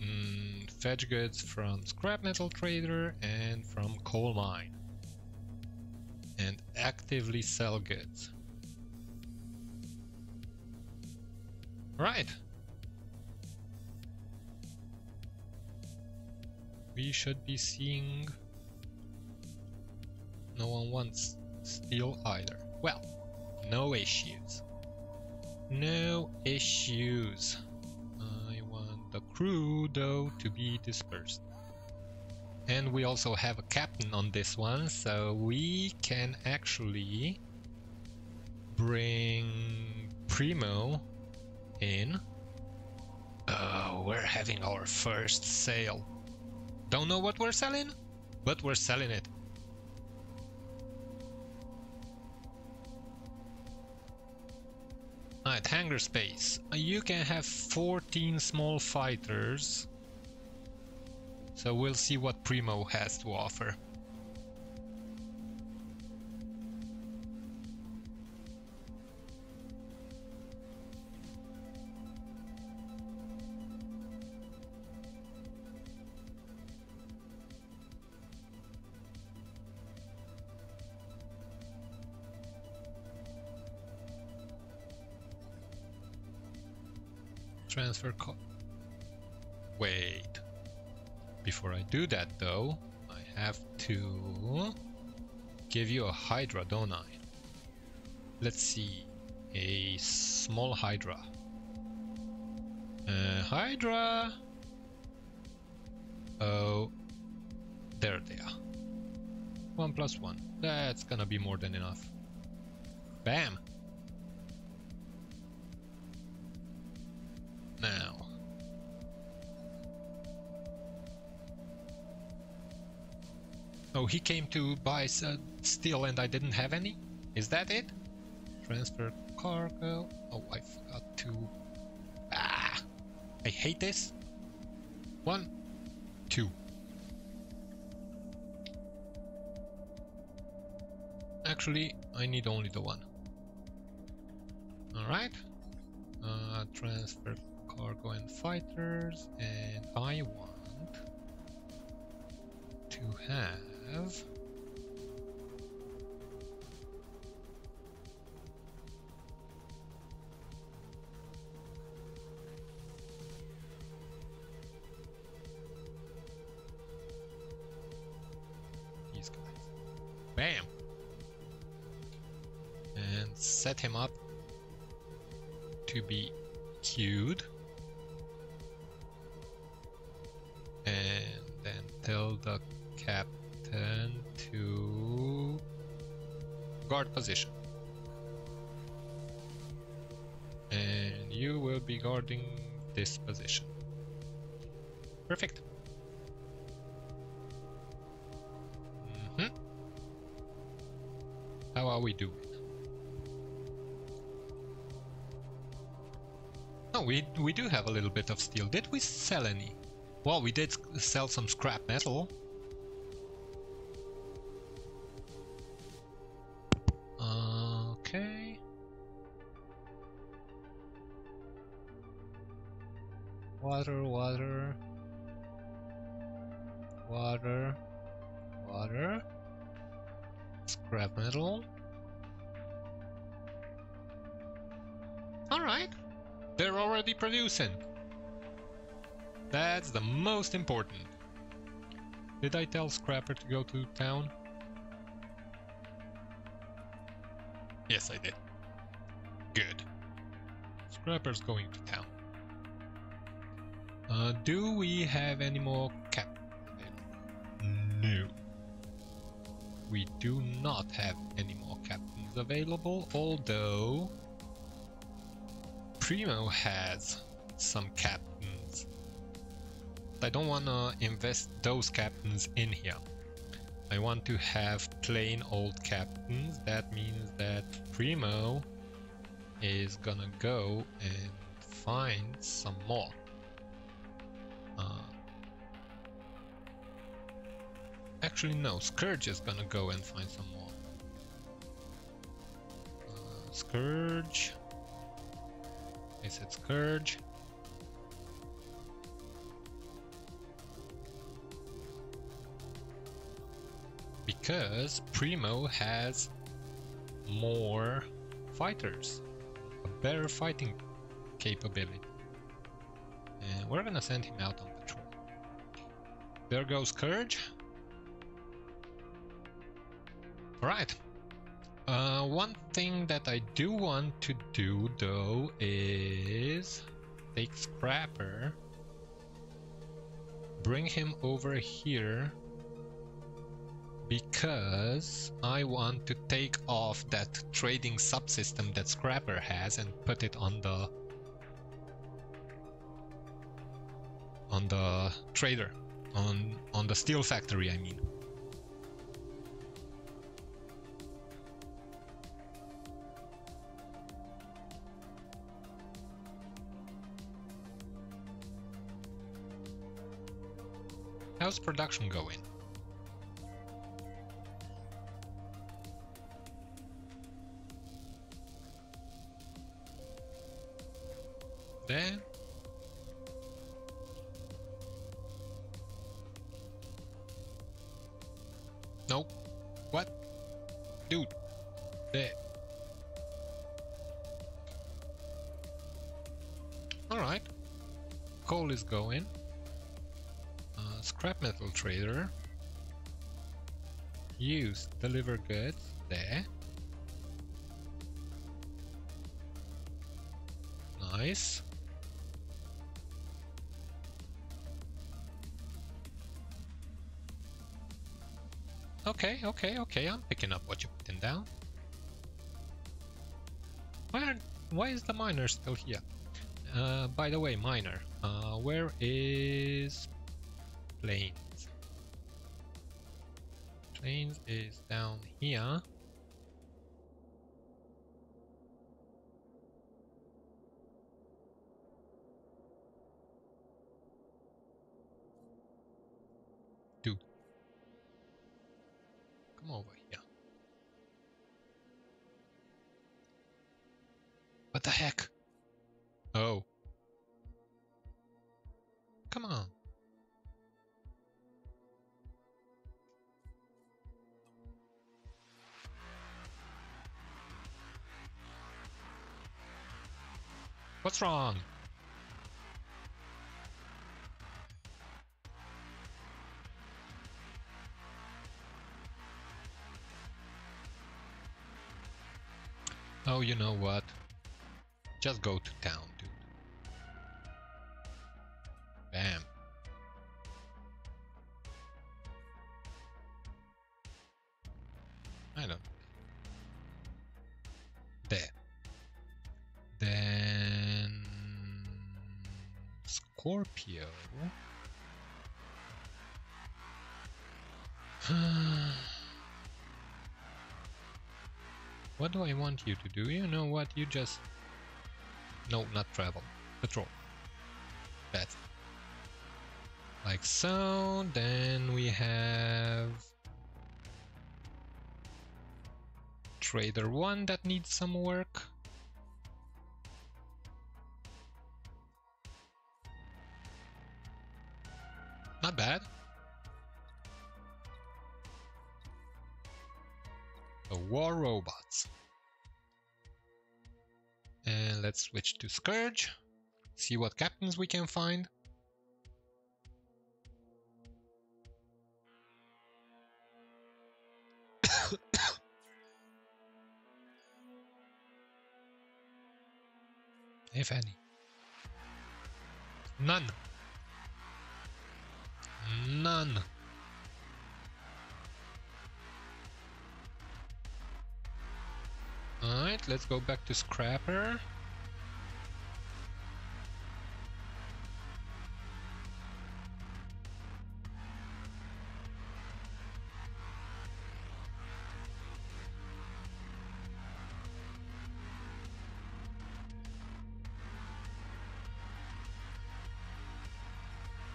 mm, fetch goods from scrap metal trader and from coal mine, and actively sell goods. Right. We should be seeing no one wants steel either. Well, no issues. No issues. I want the crew though to be dispersed. And we also have a captain on this one, so we can actually bring Primo in. Oh, we're having our first sale. Don't know what we're selling, but we're selling it. Alright, hangar space. You can have fourteen small fighters. So we'll see what Primo has to offer. Transfer co- Wait. Before I do that though, I have to give you a Hydra, don't I? Let's see. A small Hydra. Uh, Hydra! Oh. There they are. One plus one. That's gonna be more than enough. Bam! Now, oh, he came to buy uh, steel and I didn't have any? Is that it? Transfer cargo. Oh, I forgot to... Ah! I hate this. One, two. Actually, I need only the one. Alright. Uh, transfer cargo and fighters, and I want to have these guys. Bam! And set him up to be queued. And then tell the captain to guard position. And you will be guarding this position. Perfect. Mm-hmm. How are we doing? No, we, we do have a little bit of steel. Did we sell any? Well, we did sell some scrap metal. Okay. Water, water. Water. Water. Scrap metal. Alright. They're already producing. That's the most important. Did I tell Scrapper to go to town? Yes, I did. Good. Scrapper's going to town. Uh, do we have any more cap? No. We do not have any more captains available, although Primo has some captains. I don't want to invest those captains in here. I want to have plain old captains. That means that Primo is gonna go and find some more. Uh, Actually no, Scourge is gonna go and find some more. Uh, Scourge. I said Scourge. Because Primo has more fighters. A better fighting capability. And we're gonna send him out on patrol. There goes Scourge. Right. Uh, one thing that I do want to do though is take Scrapper, bring him over here, because I want to take off that trading subsystem that Scrapper has and put it on the on the trader, on on the steel factory, I mean. How's production going? There. Nope. What? Dude. There. Alright. Coal is going. Scrap metal trader, use deliver goods, there, nice, okay, okay, okay, I'm picking up what you're putting down. Why, are, why is the miner still here? Uh, by the way, miner, uh, where is... Plains. Plains is down here. Dude. Come over here. What the heck? Oh. Come on. What's wrong? Oh, you know what? Just go to town, dude. Bam. I don't. There. Then... Scorpio. What do I want you to do? You know what? You just... No, not travel. Patrol. That. Like so. Then we have... Trader one that needs some work. Not bad. The war robots. And let's switch to Scourge. See what captains we can find. If any. None. None. Alright, let's go back to Scrapper.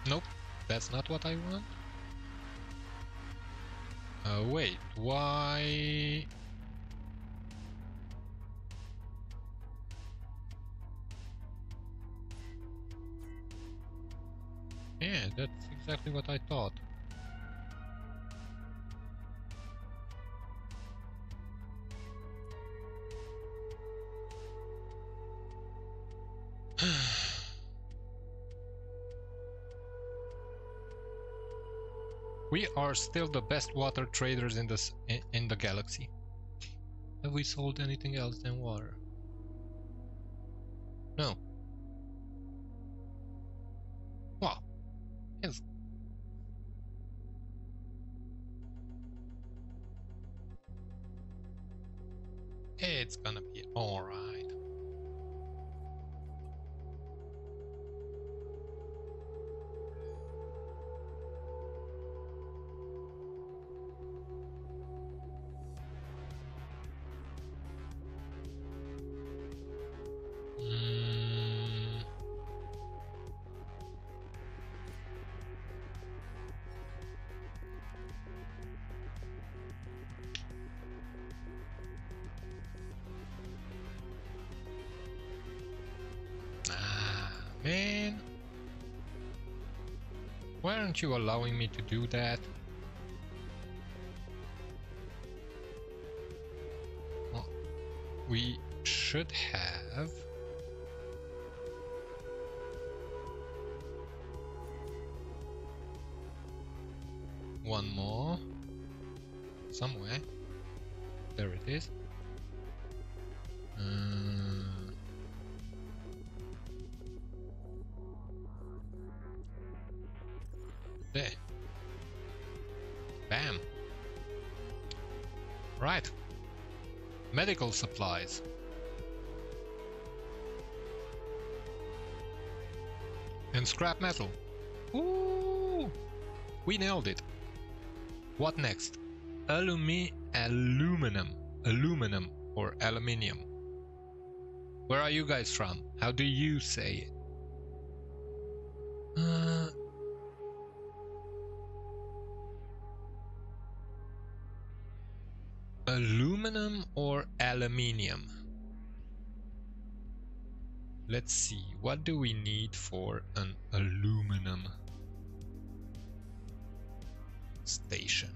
Nope, that's not what I want. Uh, wait, why... Yeah, that's exactly what I thought. We are still the best water traders in this in the galaxy. Have we sold anything else than water? No. Wow. Yes. It's gonna be all right. Man, why aren't you allowing me to do that? Well, we should have... one more somewhere. There it is. Bam. Right. Medical supplies. And scrap metal. Ooh! We nailed it. What next? Alumi aluminum. Aluminum or aluminium. Where are you guys from? How do you say it? Uh Aluminum or aluminium? Let's see, what do we need for an aluminum station?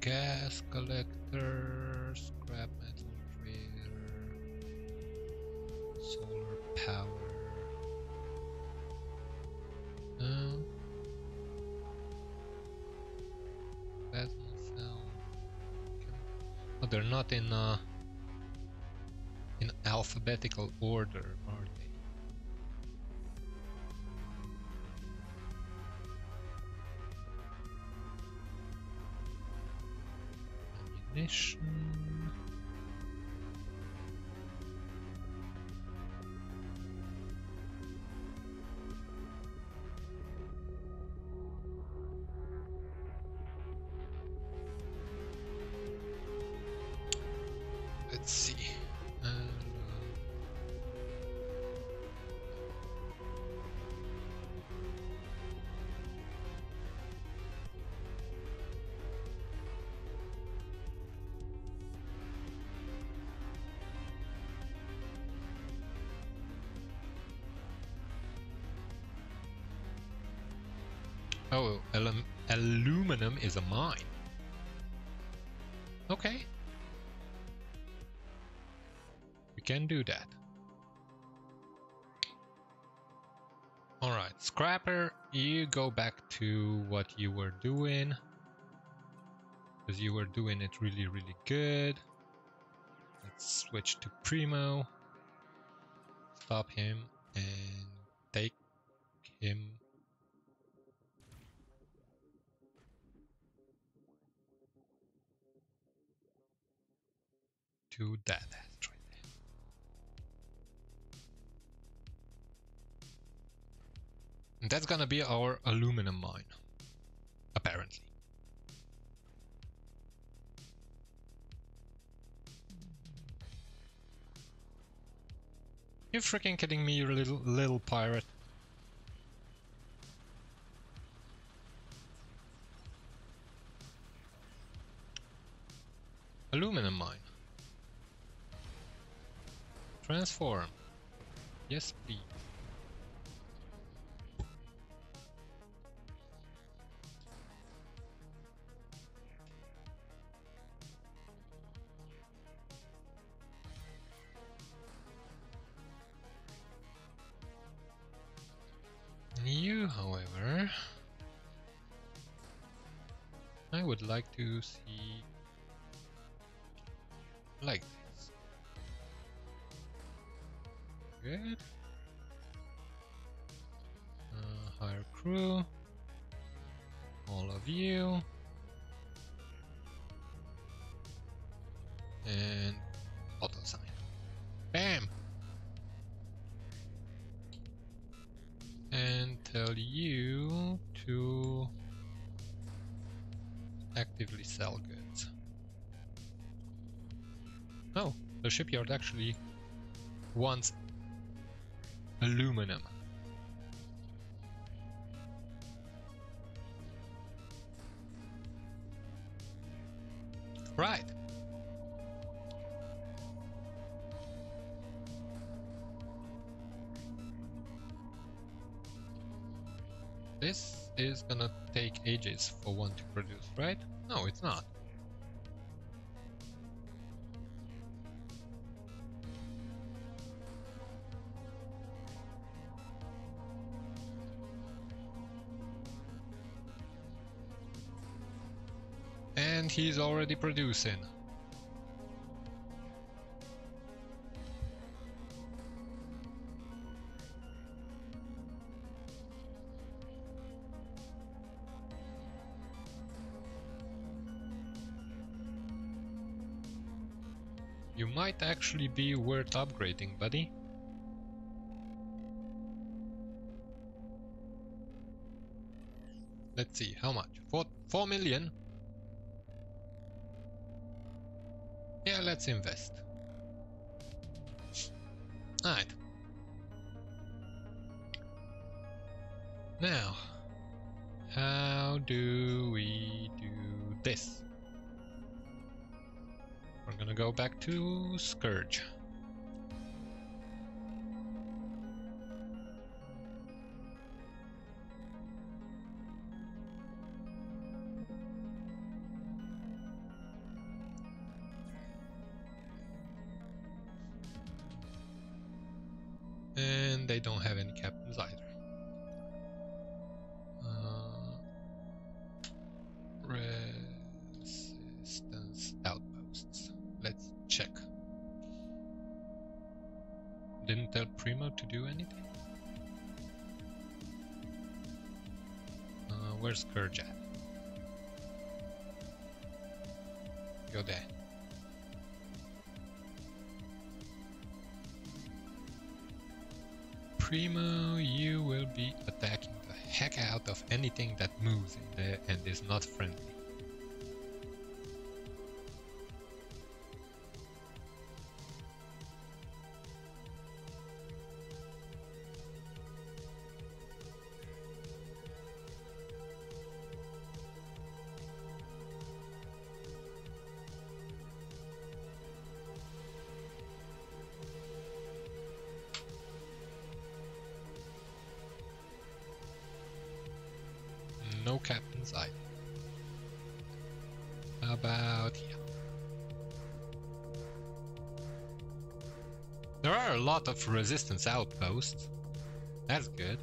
Gas collector, scrap metal trader, solar power. They're not in uh, in alphabetical order, are they? Ammunition, Let's see. Um, oh, alum aluminum is a mine. Okay. We can do that. Alright, Scrapper, you go back to what you were doing. Because you were doing it really, really good. Let's switch to Primo. Stop him and take him. To that. That's gonna be our aluminum mine, apparently. You freaking kidding me, you little little pirate? Aluminum mine. Transform. Yes, please. However, I would like to see like this. Good. Uh, hire crew. All of you. And auto sign. Bam. And tell you to actively sell goods. Oh, the shipyard actually wants aluminum. Right. This is gonna take ages for one to produce, right? No, it's not. And he's already producing. Might actually be worth upgrading, buddy. Let's see, how much? Four, four million? Yeah, let's invest. Alright. Now, how do we do this? We're gonna go back to Scourge. And they don't have any captains either. Uh, resistance outposts. Let's check. Didn't tell Primo to do anything. Uh, where's Scourge at? Go there. Primo, you will be attacking the heck out of anything that moves in there and is not friendly. no captain's eye. About here. There are a lot of resistance outposts. That's good.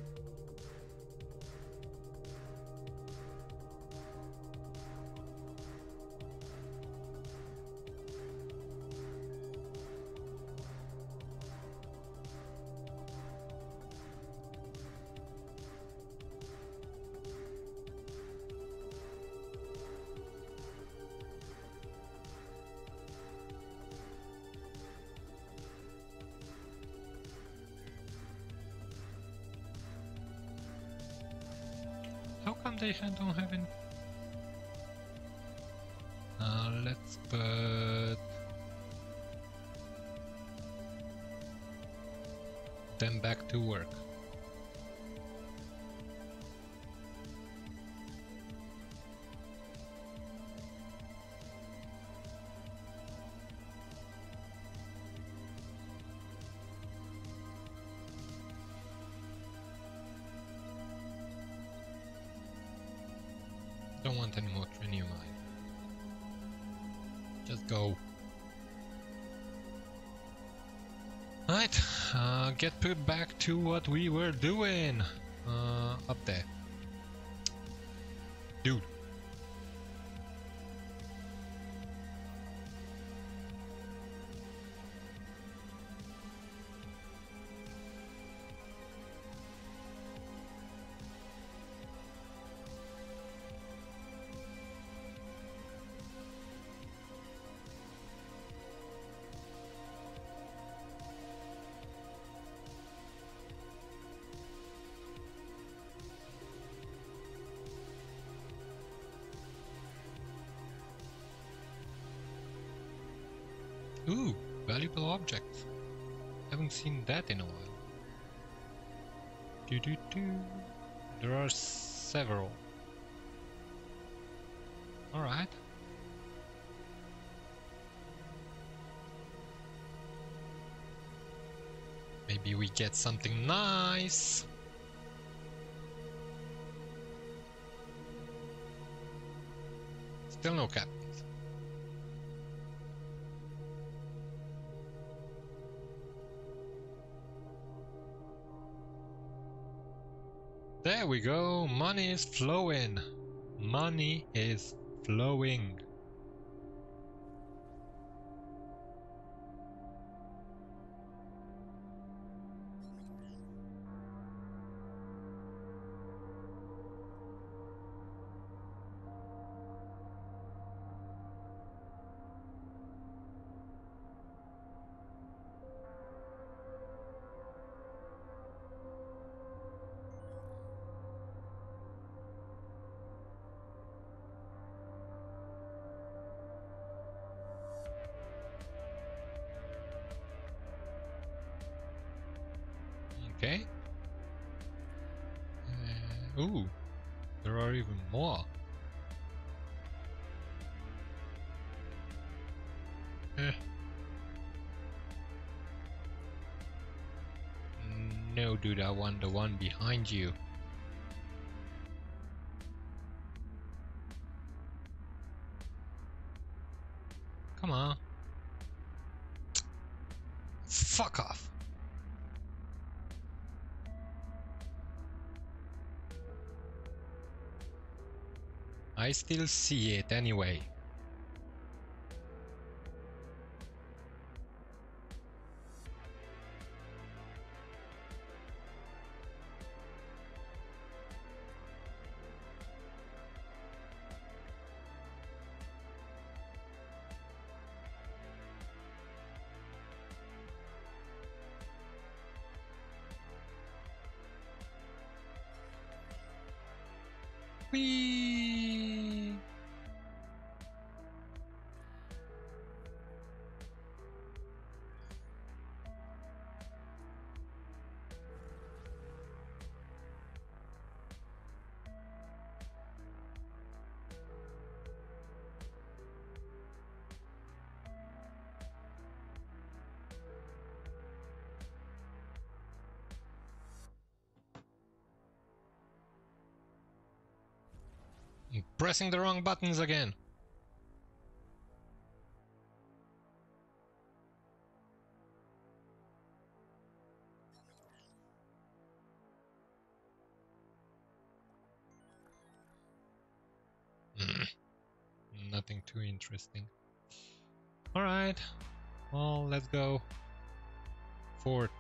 How come they don't have any? Uh, let's put them back to work. Get put back to what we were doing uh, up there, dude. Ooh, valuable objects. Haven't seen that in a while. Do do do. There are several. All right. Maybe we get something nice. Still no cap. There we go, money is flowing. Money is flowing. Okay. Uh, ooh, there are even more. Eh. No, dude, I want the one behind you. Come on. Fuck off. I still see it anyway. Pressing the wrong buttons again. Nothing too interesting. All right. Well, let's go forth.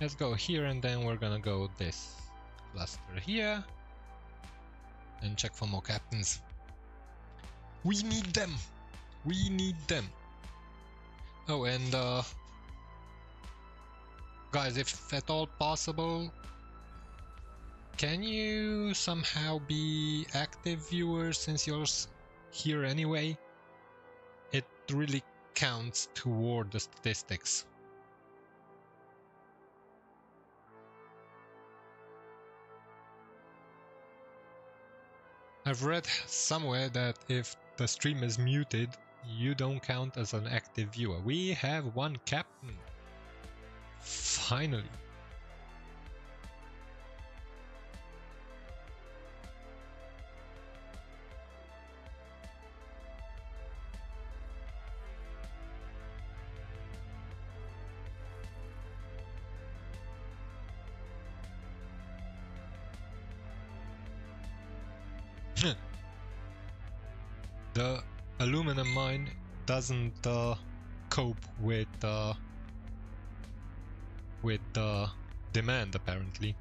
Let's go here, and then we're gonna go this cluster here and check for more captains. We need them. We need them. Oh, and uh, guys, if at all possible, can you somehow be active viewers since you're here anyway? It really counts toward the statistics. I've read somewhere that if the stream is muted, you don't count as an active viewer. We have one captain. Finally. The aluminum mine doesn't uh, cope with uh, with the uh, demand apparently.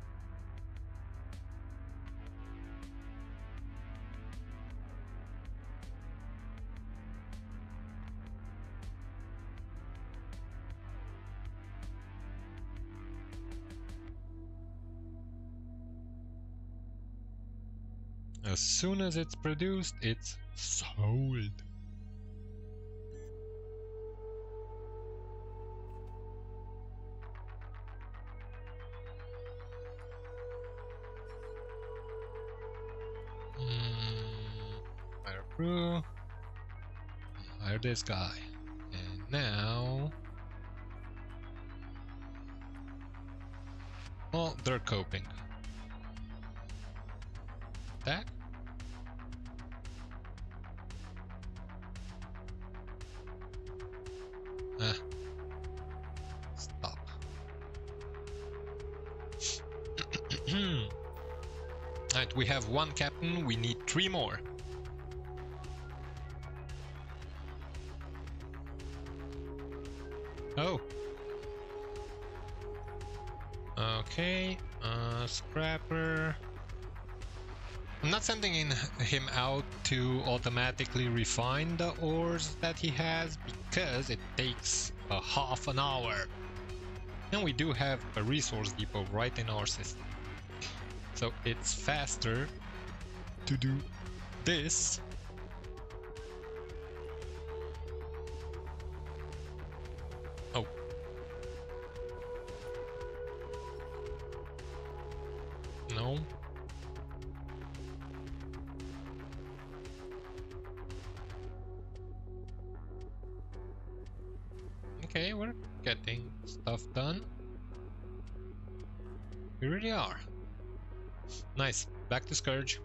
As soon as it's produced, it's sold. Mm, hire crew. Hire this guy. And now... well, they're coping. That? Uh, stop. Alright, we have one captain, we need three more. Oh. Okay, uh, scrapper. I'm not sending in him out to automatically refine the ores that he has, because it takes a half an hour. And we do have a resource depot right in our system. So it's faster to do this done. We really are. Nice. Back to Scourge.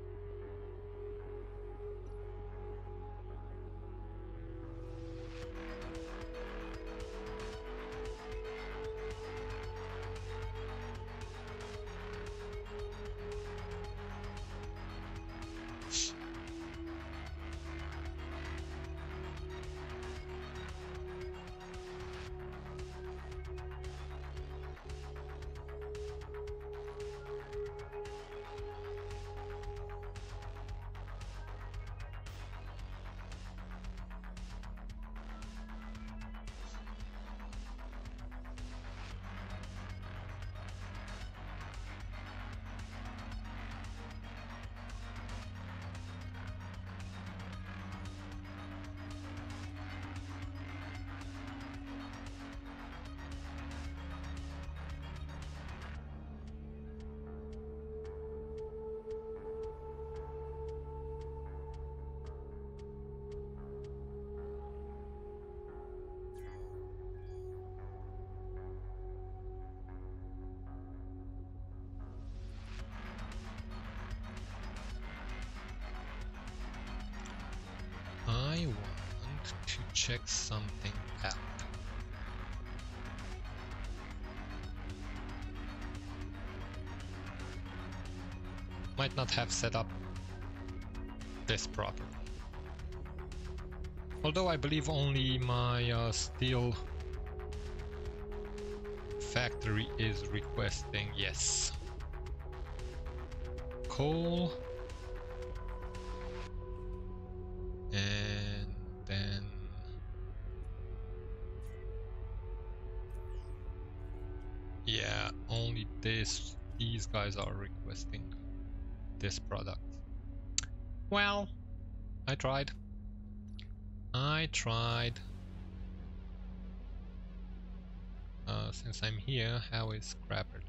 check something out. Might not have set up this properly. Although I believe only my uh, steel factory is requesting, yes. Coal. And then yeah, only this, these guys are requesting this product. Well, I tried. I tried. Uh, since I'm here, how is Scrapper doing?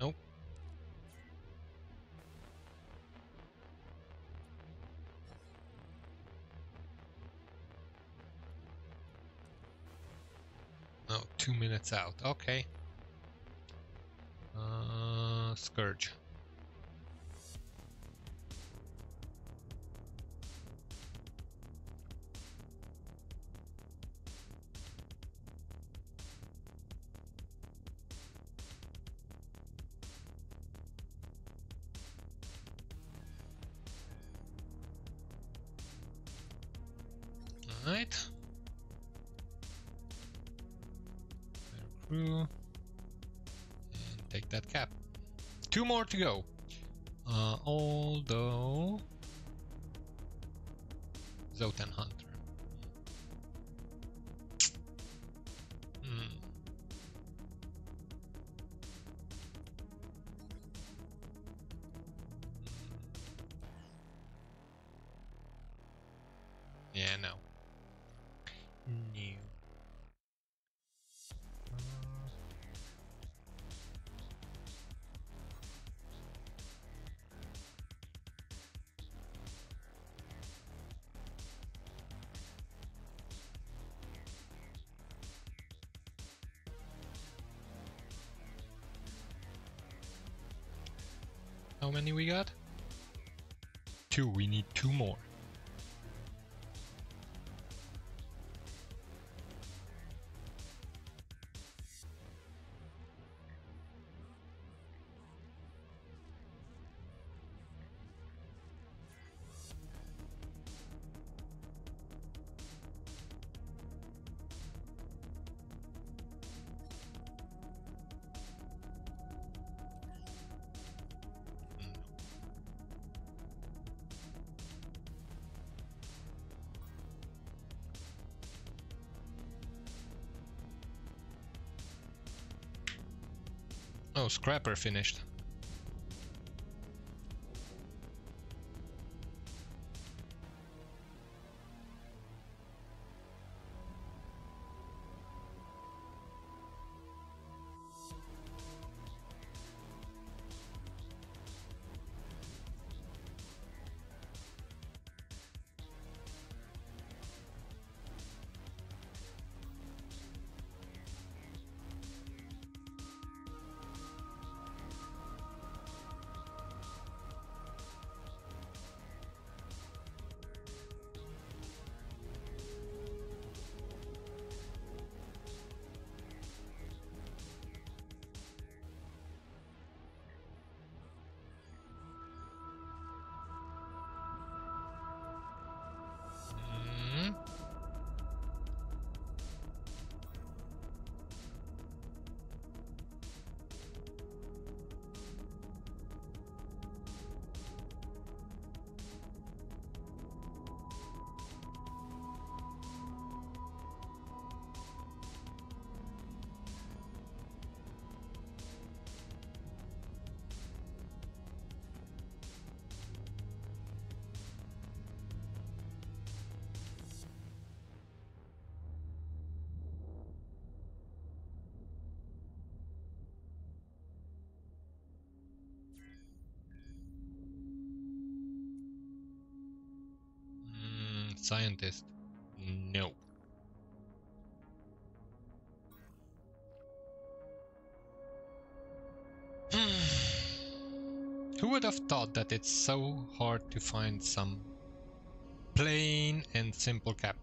Nope. Oh, two minutes out. Okay. Uh, Scourge. Right. Crew. And take that cap. Two more to go. Uh, although Zotan Hunter. Hmm. Yeah, no. New. Uh, how many we got? Two. We need two more. Oh, Scrapper finished. Scientist. No. Who would have thought that it's so hard to find some plain and simple captains.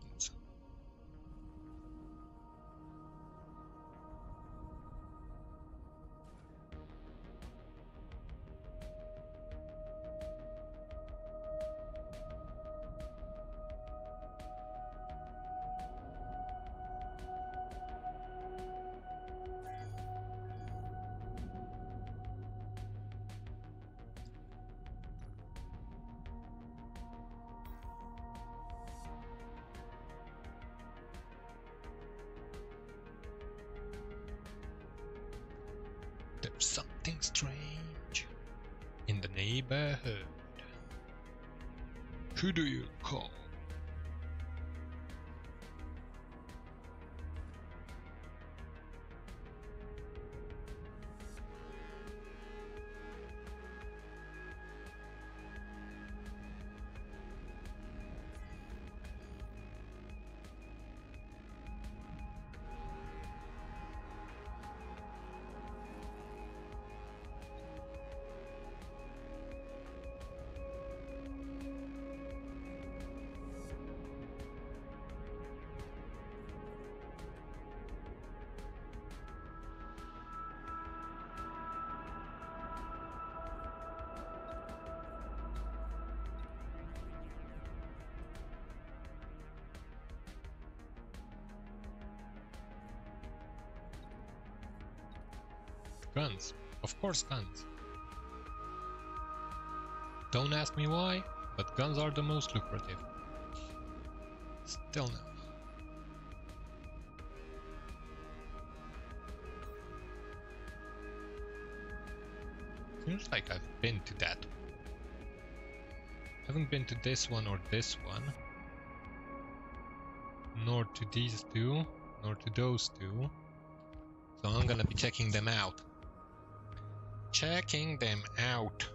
Something strange in the neighborhood. Who do you call? Guns. Of course, guns. Don't ask me why, but guns are the most lucrative. Still no. Seems like I've been to that. Haven't been to this one or this one. Nor to these two, nor to those two. So I'm gonna be checking them out. Checking them out.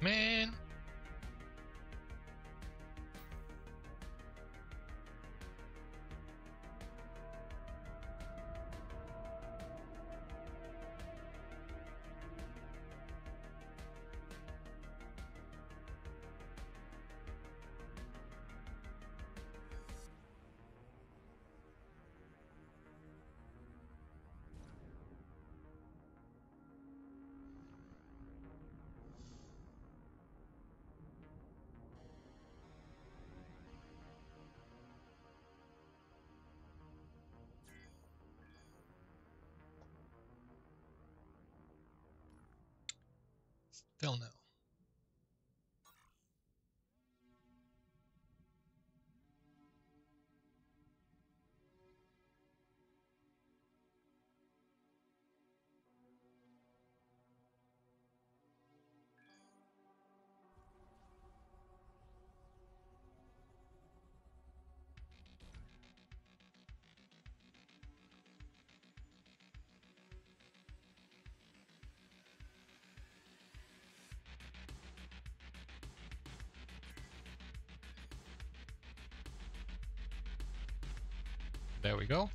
Man. Still no. There we go.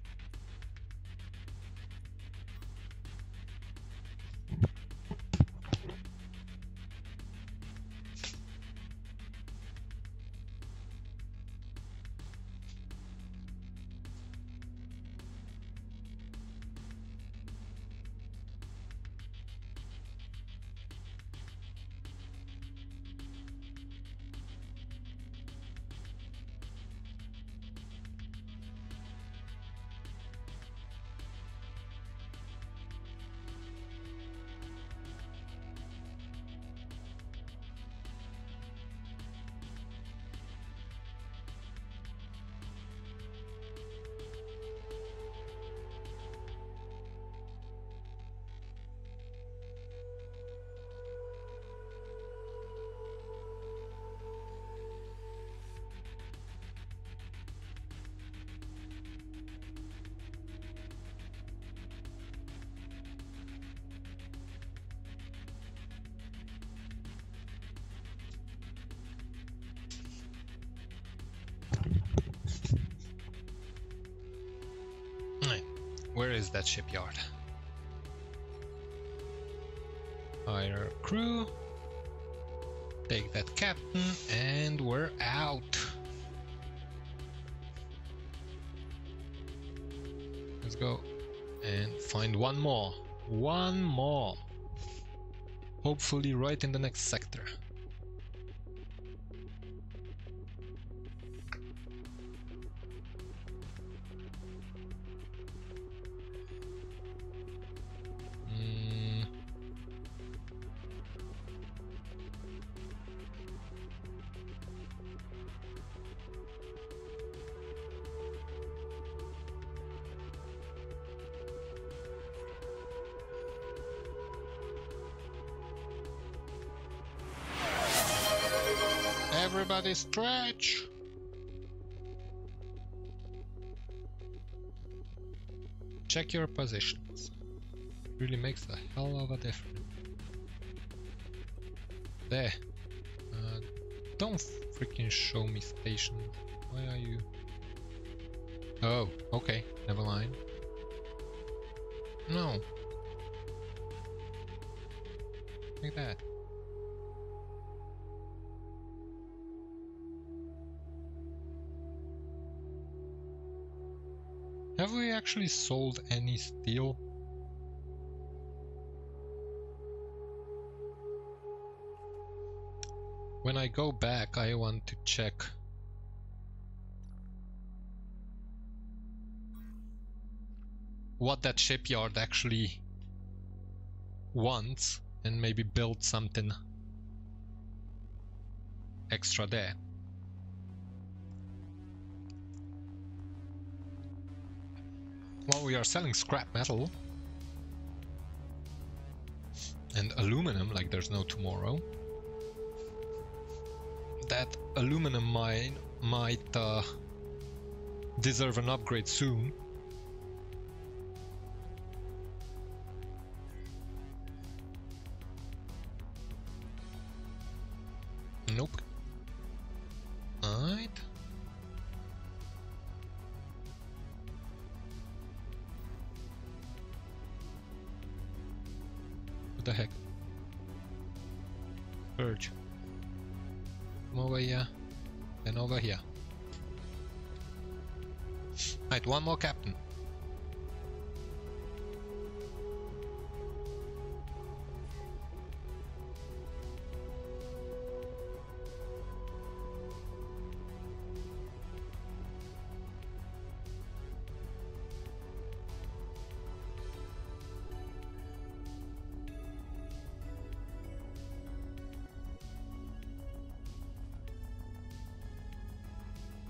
Where is that shipyard? Hire crew. Take that captain and we're out. Let's go and find one more. One more. Hopefully right in the next sector. Everybody stretch! Check your positions. It really makes a hell of a difference. There. Uh, don't freaking show me station. Why are you? Oh, okay. Never mind. No. Like that. Have we actually sold any steel? When I go back, I want to check. What that shipyard actually wants and maybe build something extra there. Well, we are selling scrap metal and aluminum like there's no tomorrow. That aluminum mine might uh, deserve an upgrade soon. Nope. Alright. The heck? Purge. Come over here and over here. Right, one more captain.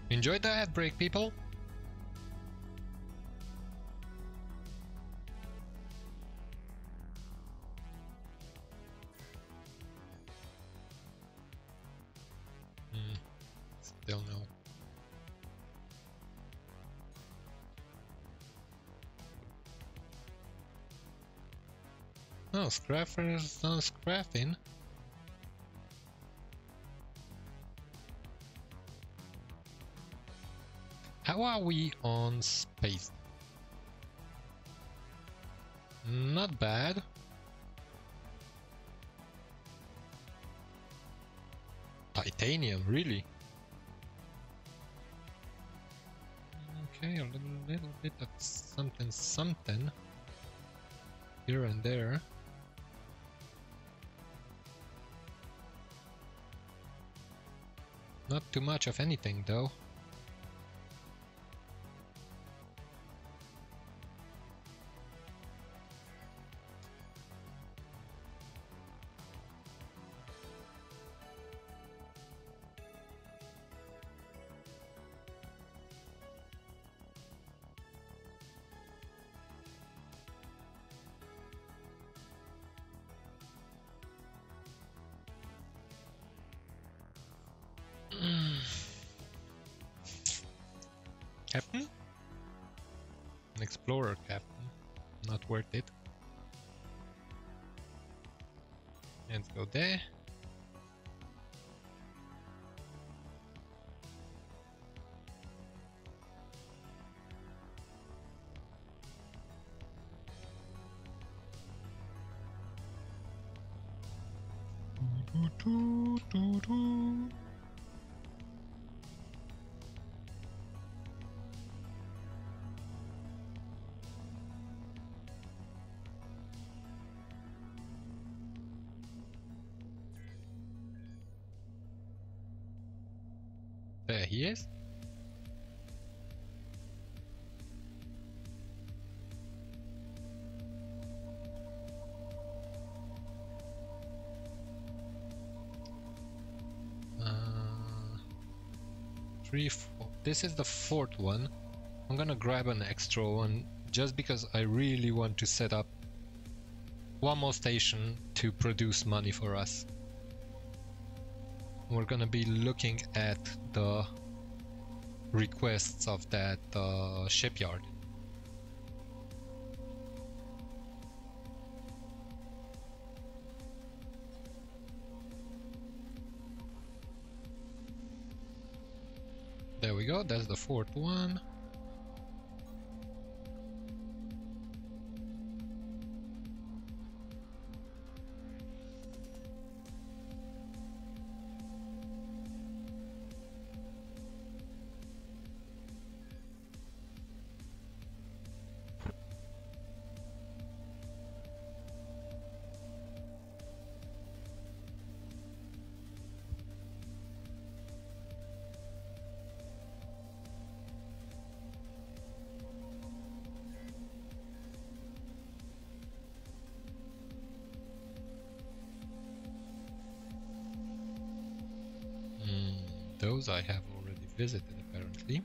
Enjoy the ad break, people! Mm, still no. Oh, scrappers done scrapping. How are we on space? Not bad. Titanium, really? Okay, a little, little bit of something, something here and there. Not too much of anything, though. Captain? An explorer captain. Not worth it. Let's go there. Do, do, do. There he is. Three, four. This is the fourth one. I'm gonna grab an extra one just because I really want to set up one more station to produce money for us. We're gonna be looking at the requests of that uh, shipyard. There we go, that's the fourth one. Those I have already visited, apparently.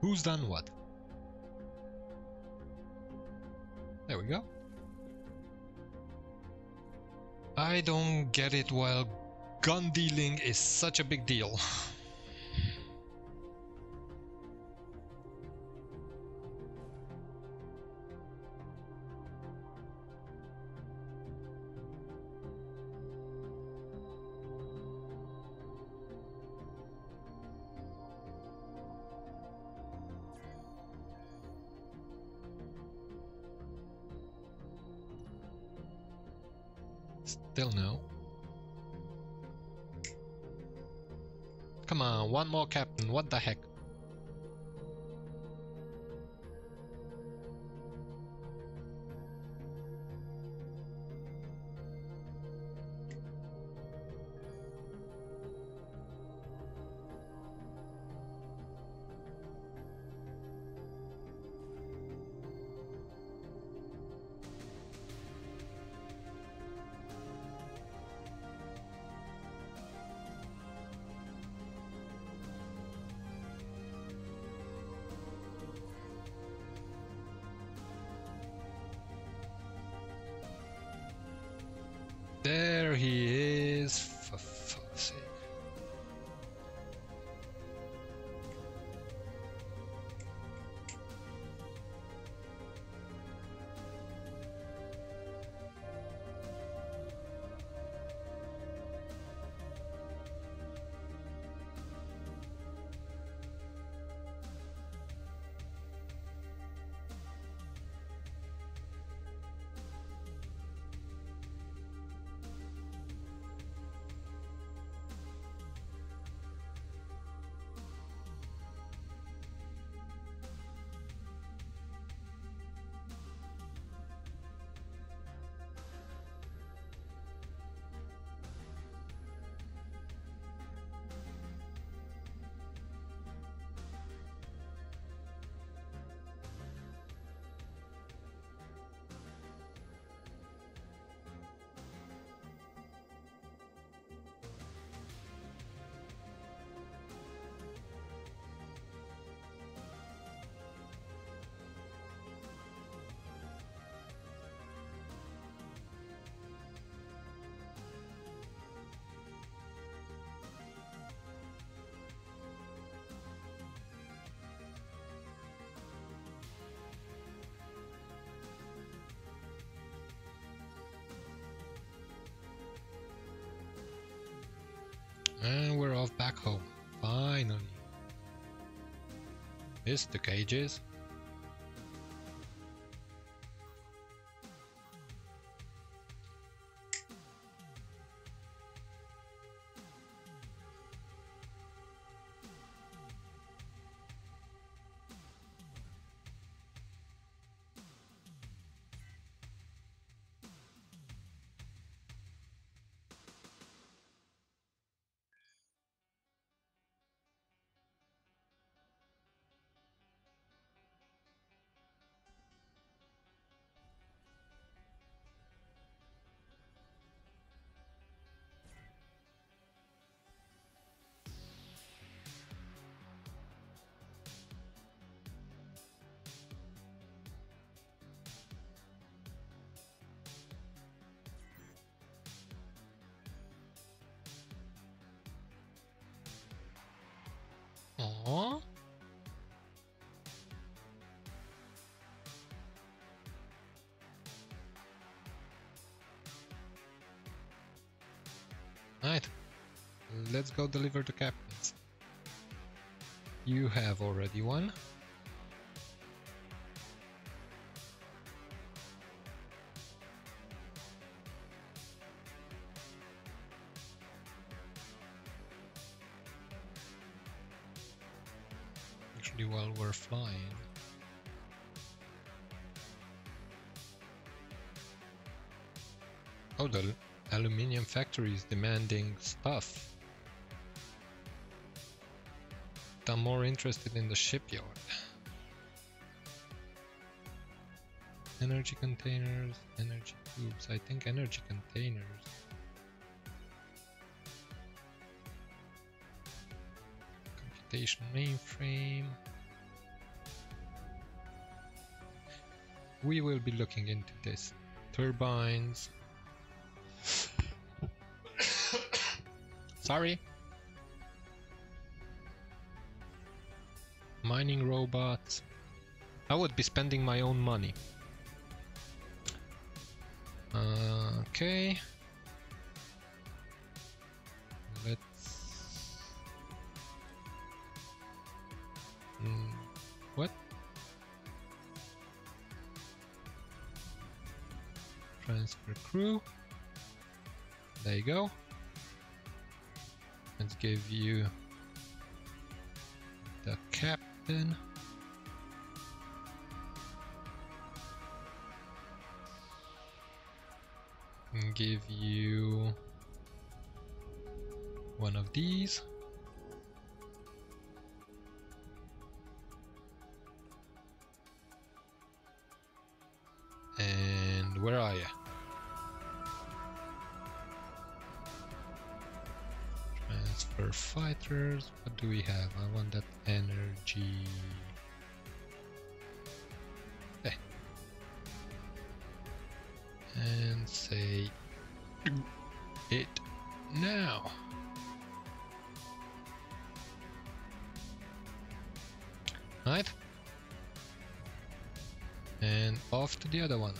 Who's done what? There we go. I don't get it while gun dealing is such a big deal. Still no. Come on, one more captain, what the heck? There he is, for fuck's sake. And we're off back home, finally. Missed the cages. Aww. Right, let's go deliver the captains. You have already one. While we're flying, oh, the aluminium factory is demanding stuff. I'm more interested in the shipyard. Energy containers, energy cubes. I think energy containers. Computation mainframe. We will be looking into this. Turbines. Sorry. Mining robots. I would be spending my own money. Uh, okay. Let's... Mm, what? Transfer crew. There you go. Let's give you the captain. And give you one of these. And where are you? Transfer fighters. What do we have? I want that energy. Eh. And say do it now. Right. And off to the other one.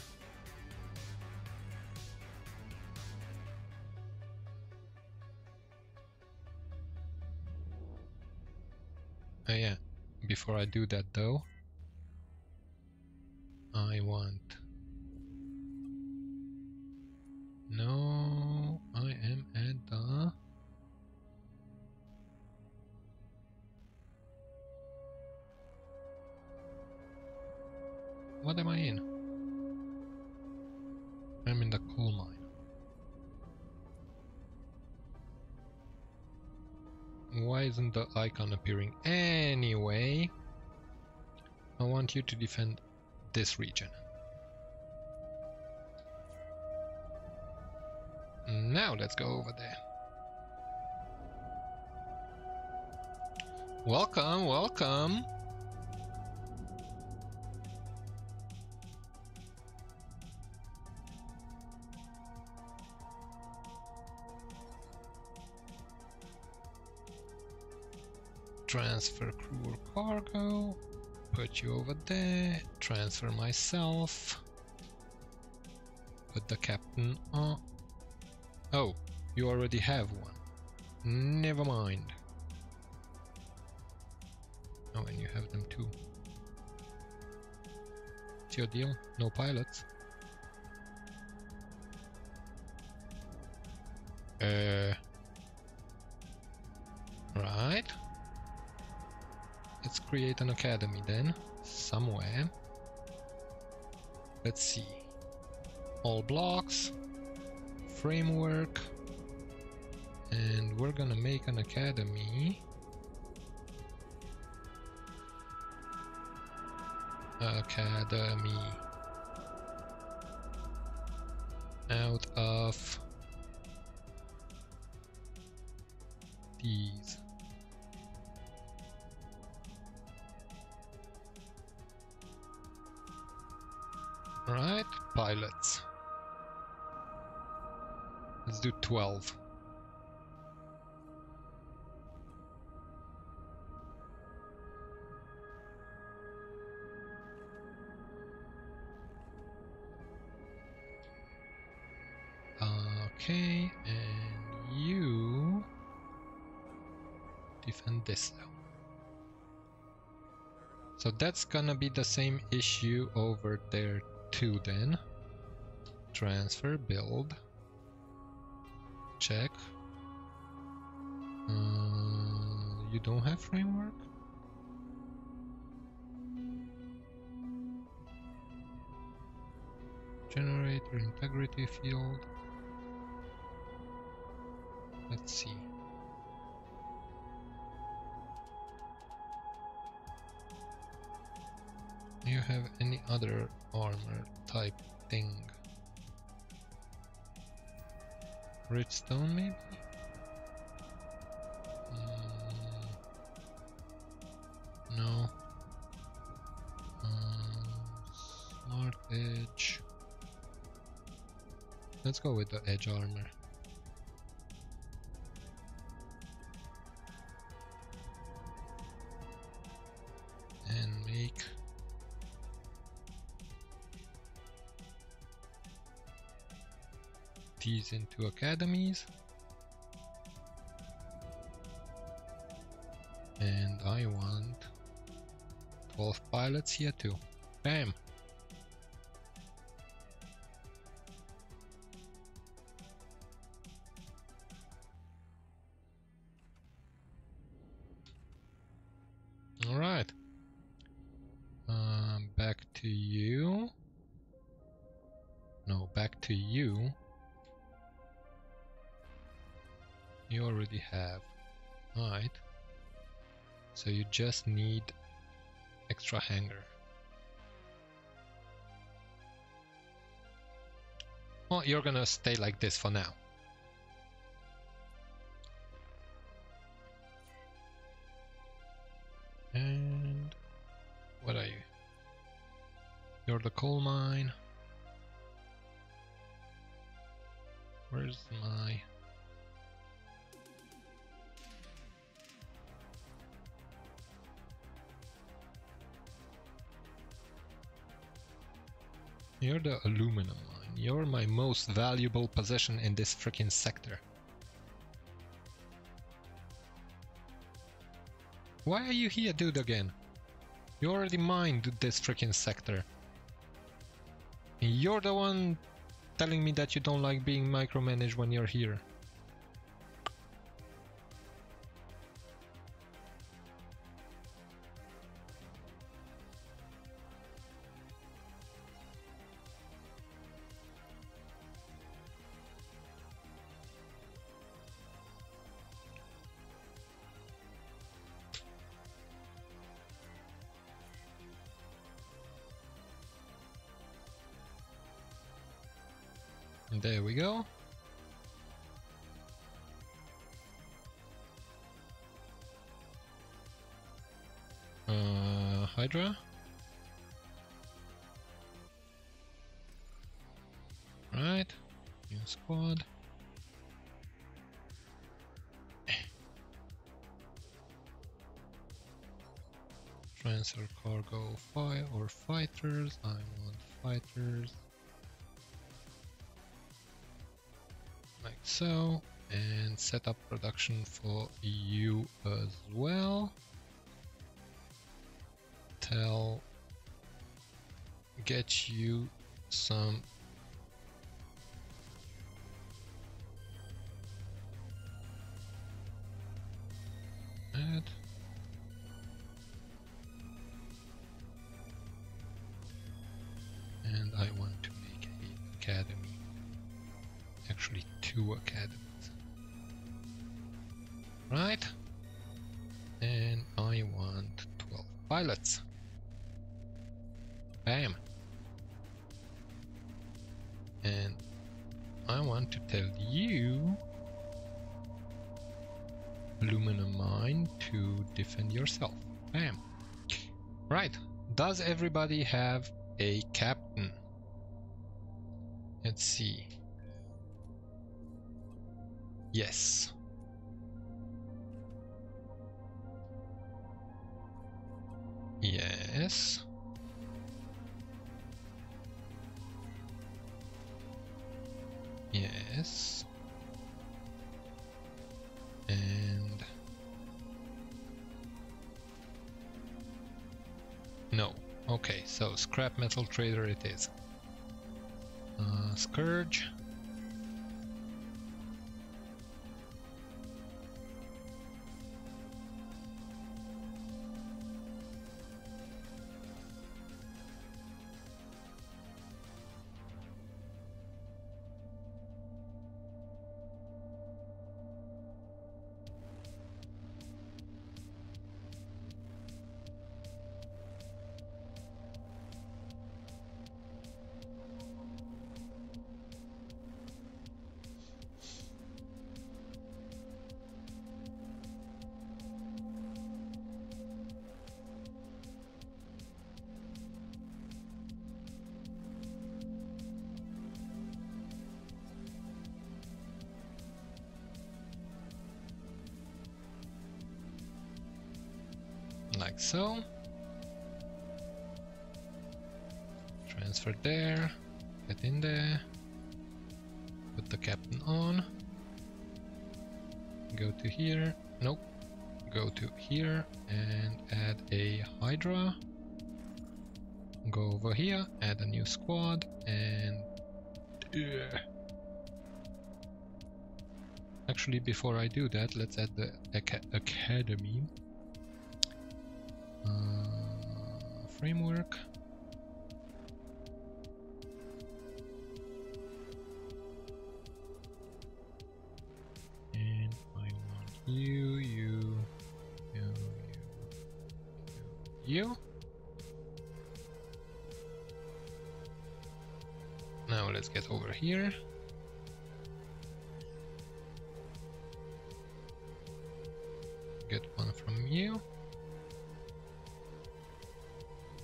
Oh yeah, before I do that though, I want... No, I am at the... What am I in? I'm in the coal mine. Why isn't the icon appearing? Anyway, I want you to defend this region. Now let's go over there. Welcome, welcome. Transfer crew or cargo, put you over there, transfer myself, put the captain on. Oh, you already have one. Never mind. Oh, and you have them too. It's your deal, no pilots. Uh, right. Let's create an academy then, somewhere. Let's see. All blocks, framework, and we're gonna make an academy. Academy. Out of these. Right, pilots. Let's do twelve. Okay, and you defend this now. So that's gonna be the same issue over there too then. Transfer, build. Check. Uh, you don't have framework? Generator integrity field. Let's see. Do you have any other armor type thing? Redstone, maybe? Mm, no. Uh, smart edge. Let's go with the edge armor. these into academies. And I want twelve pilots here too. Bam! Alright. Um, back to you. No, back to you. You already have. Alright. So you just need extra hangar. Well, you're gonna stay like this for now. And what are you? You're the coal mine. Where's my... You're the aluminum mine. You're my most valuable possession in this freaking sector. Why are you here, dude, again? You already mined this freaking sector. And you're the one telling me that you don't like being micromanaged when you're here. There we go. Uh, Hydra. Right. New squad. Transfer cargo fire or fighters. I want fighters. So, and set up production for you as well. Tell, get you some that. And I want to make an academy. Actually two academies, right? And I want twelve pilots. Bam! And I want to tell you, aluminum mine, to defend yourself. Bam! Right, does everybody have a captain? Let's see. Yes. Yes. Yes. And no. Okay, so scrap metal trader it is. Uh, Scourge. Like so. Transfer there, get in there, put the captain on. Go to here. Nope. Go to here and add a Hydra. Go over here, add a new squad, and ugh. Actually, before I do that, let's add the aca academy uh, framework. And I want you, you, you, you, you. Now let's get over here. Get one from you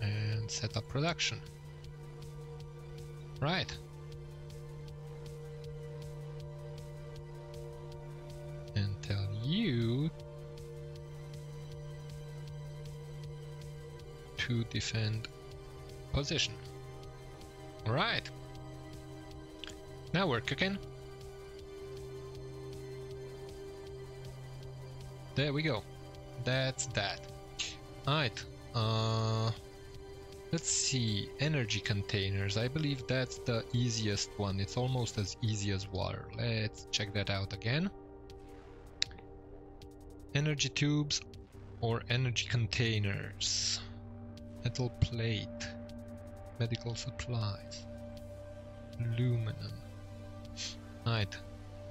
and set up production. Right. And tell you to defend position. Right. Now we're cooking. There we go. That's that. Alright. Uh, let's see. Energy containers. I believe that's the easiest one. It's almost as easy as water. Let's check that out again. Energy tubes or energy containers. Metal plate. Medical supplies. Aluminum. Alright,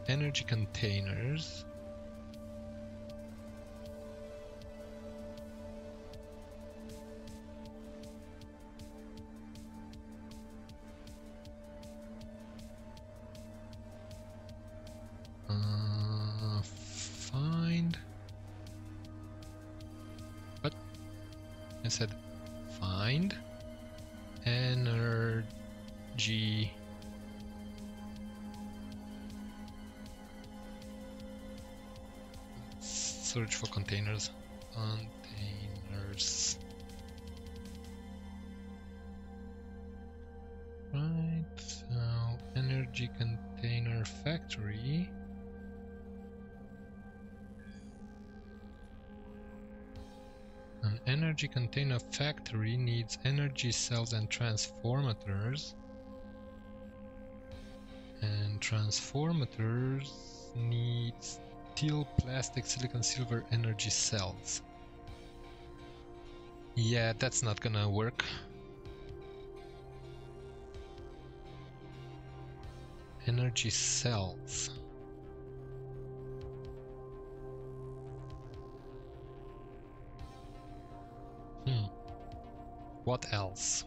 energy containers. Uh, find. What? I said find energy. Search for containers. Containers. Right, so energy container factory. An energy container factory needs energy cells and transformators. And transformators needs steel, plastic, silicon, silver, energy cells. Yeah, that's not gonna work. Energy cells. Hmm. What else?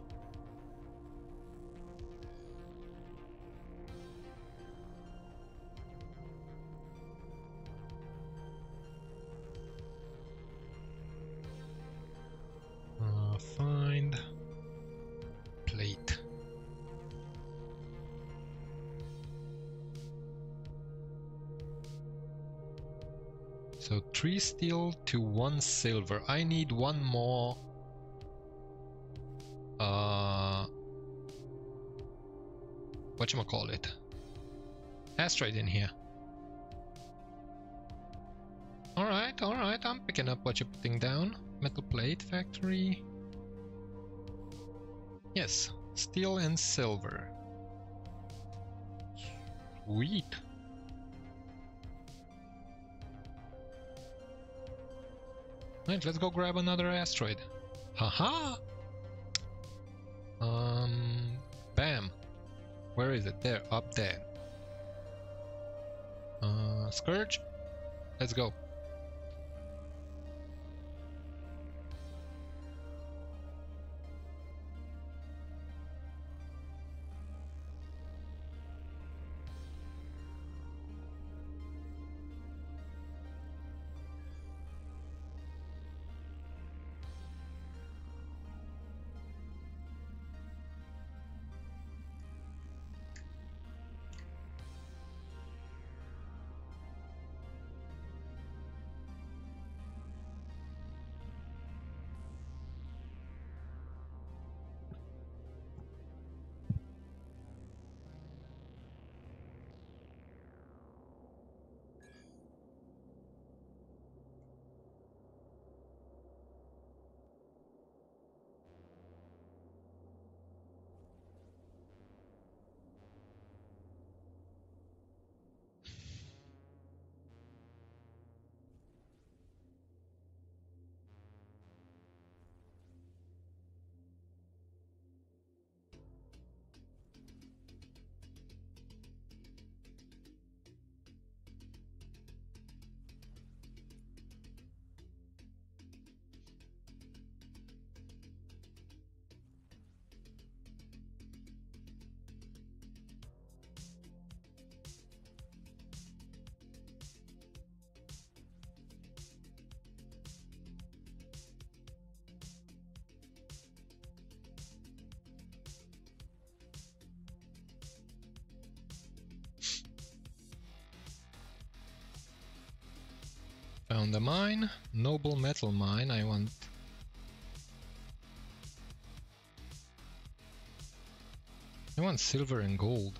Find plate. So three steel to one silver. I need one more uh whatchamacallit asteroid in here. Alright, alright, I'm picking up what you're putting down. Metal plate factory. Yes, steel and silver. Sweet. Right, let's go grab another asteroid. Haha! Um, bam. Where is it? There, up there. Uh, Scourge. Let's go. Found a mine. Noble metal mine, I want. I want silver and gold.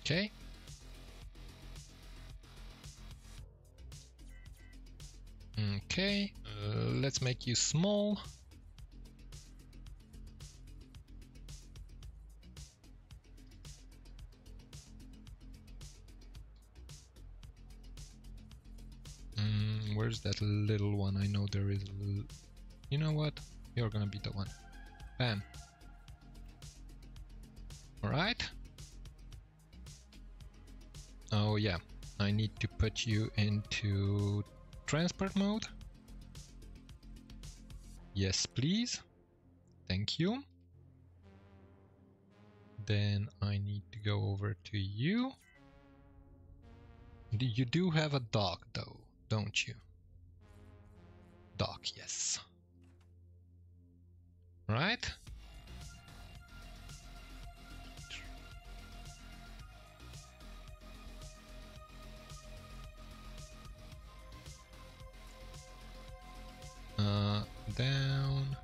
Okay. Okay, uh, let's make you small. Mm, where's that little one? I know there is a little... You know what? You're gonna be the one. Bam. Alright. Oh yeah, I need to put you into transport mode. Yes, please. Thank you. Then I need to go over to you. You do have a dock though, don't you? Dock, yes. Right? Uh, down.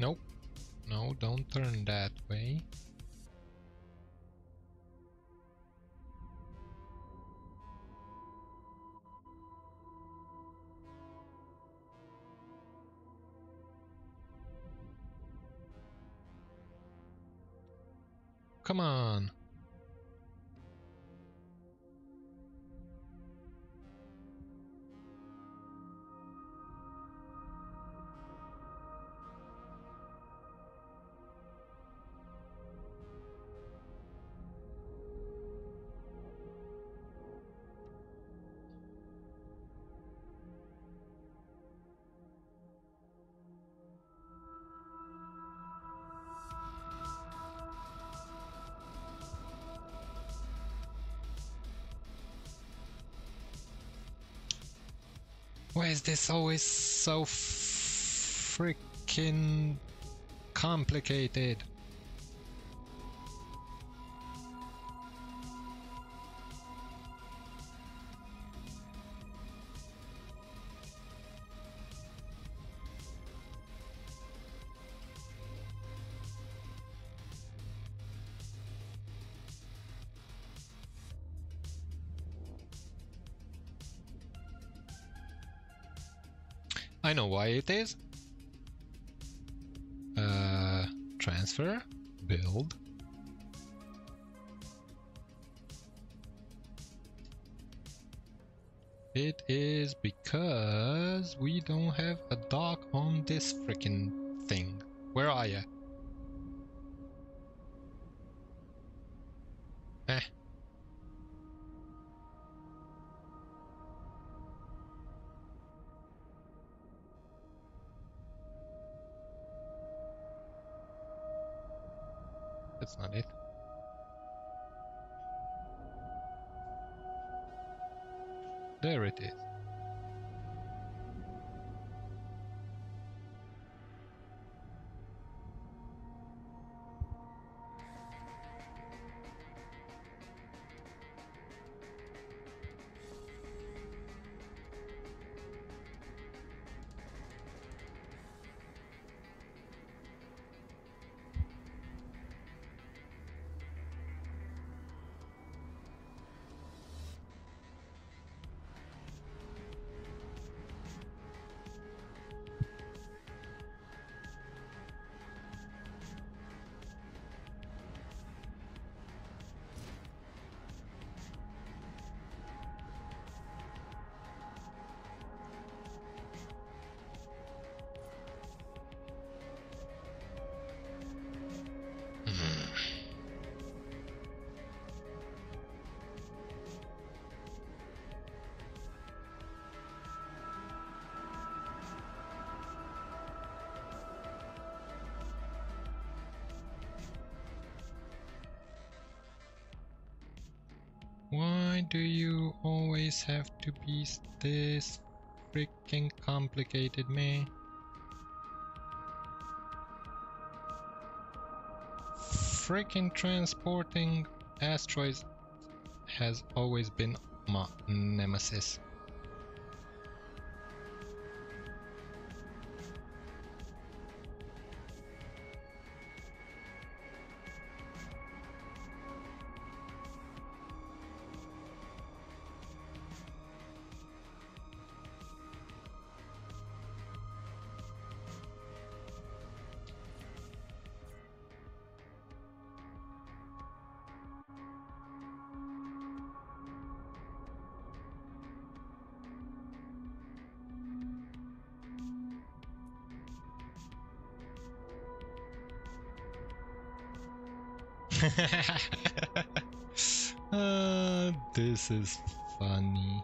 Nope. No, don't turn that way. Come on. Why is this always so freaking complicated? I know why it is. Uh, transfer, build. It is because we don't have a dock on this freaking thing. Where are you? Eh. That's not it. There it is. do you always have to be this freaking complicated, man? Freaking transporting asteroids has always been my nemesis. uh, this is funny.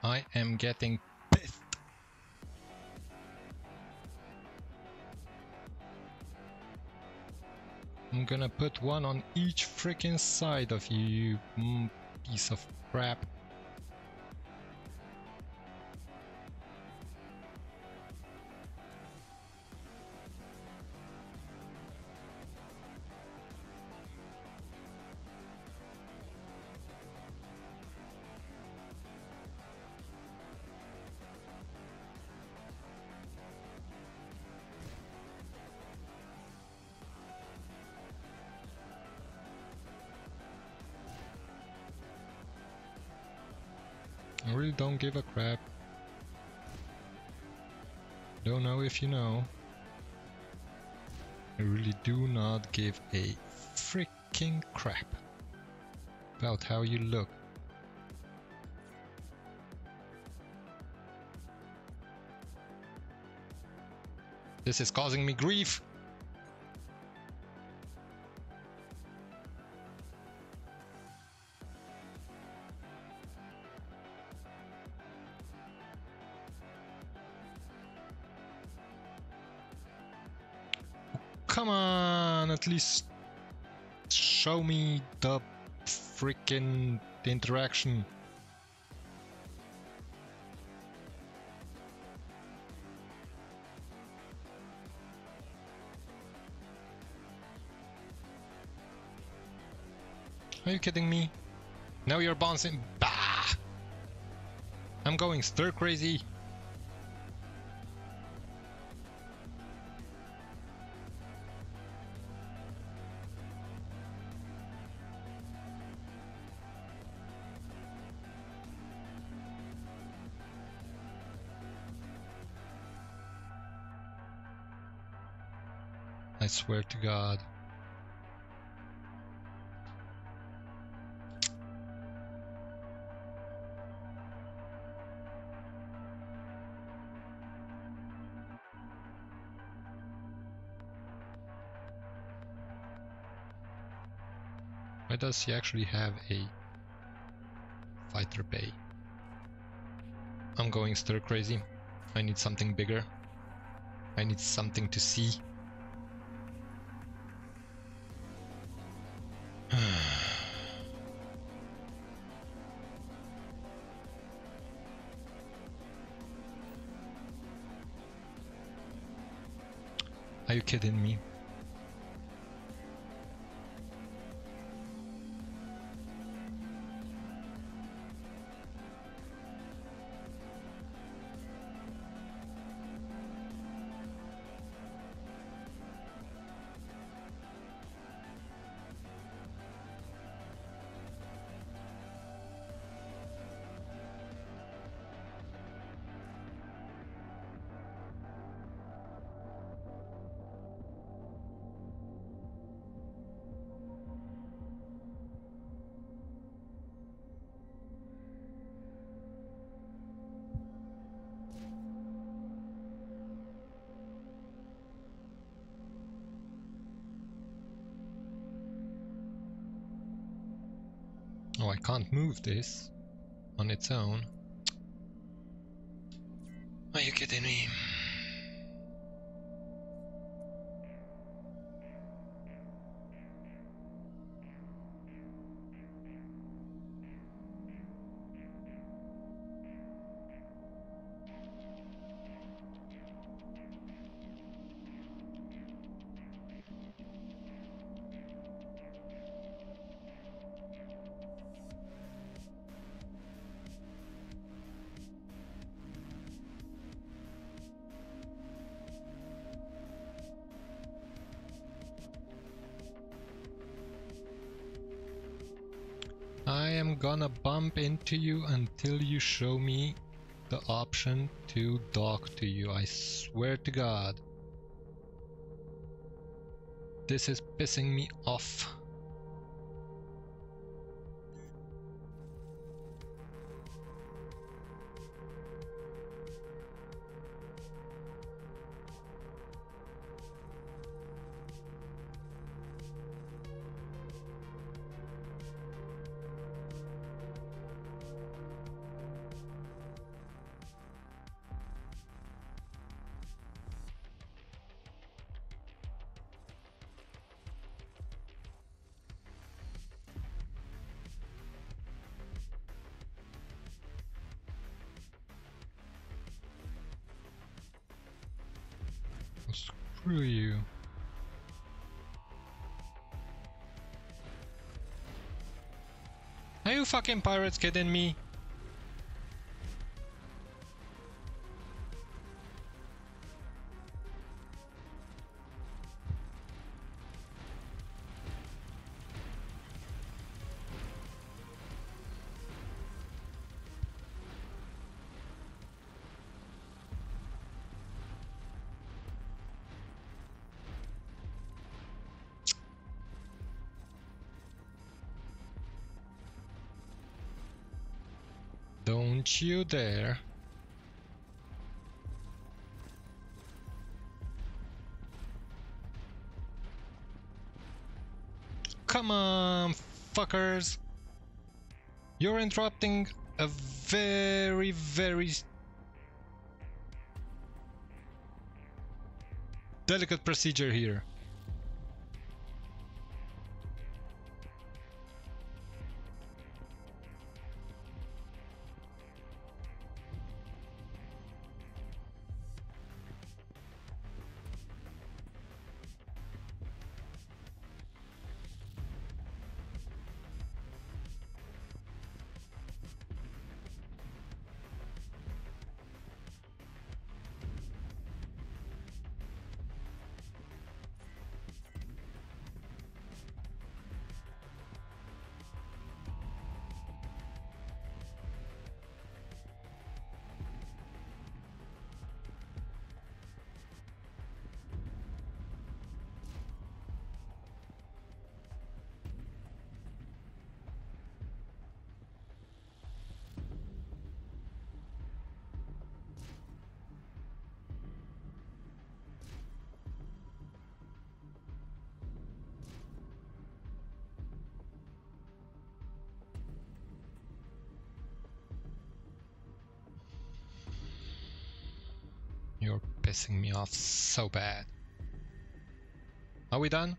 I am getting pissed. I'm gonna put one on each freaking side of you, you piece of crap. I really don't give a crap. Don't know if you know. I really do not give a freaking crap about how you look. This is causing me grief. Come on, at least show me the freaking interaction. Are you kidding me? Now you're bouncing. Bah! I'm going stir crazy. I swear to God. Why does he actually have a fighter bay? I'm going stir crazy. I need something bigger. I need something to see. Are you kidding me? Oh, I can't move this on its own. Are you kidding me? I am gonna bump into you until you show me the option to dock to you. I swear to God. This is pissing me off. Screw you. Are you fucking pirates kidding me? Don't you dare. Come on, fuckers. You're interrupting a very, very delicate procedure here. pissing me off so bad. Are we done?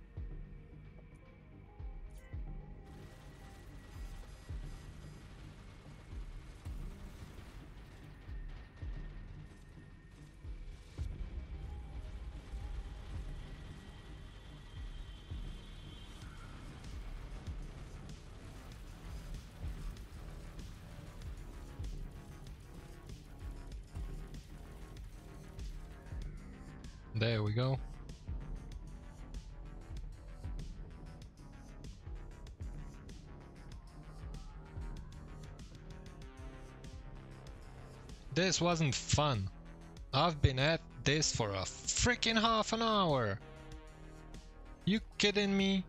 There we go. This wasn't fun. I've been at this for a freaking half an hour. You kidding me?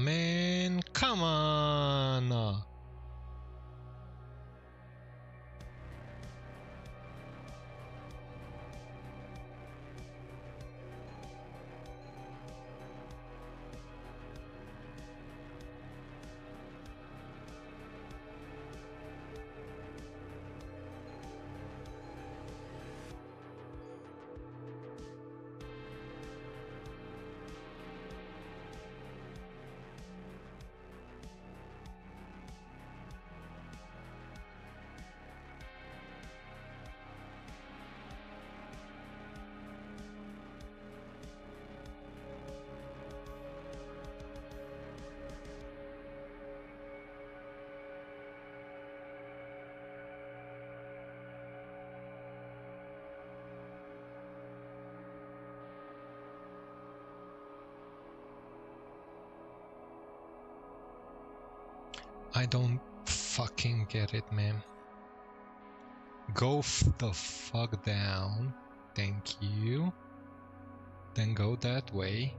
Man, come on! I don't fucking get it, man. Go f the fuck down. Thank you. Then go that way.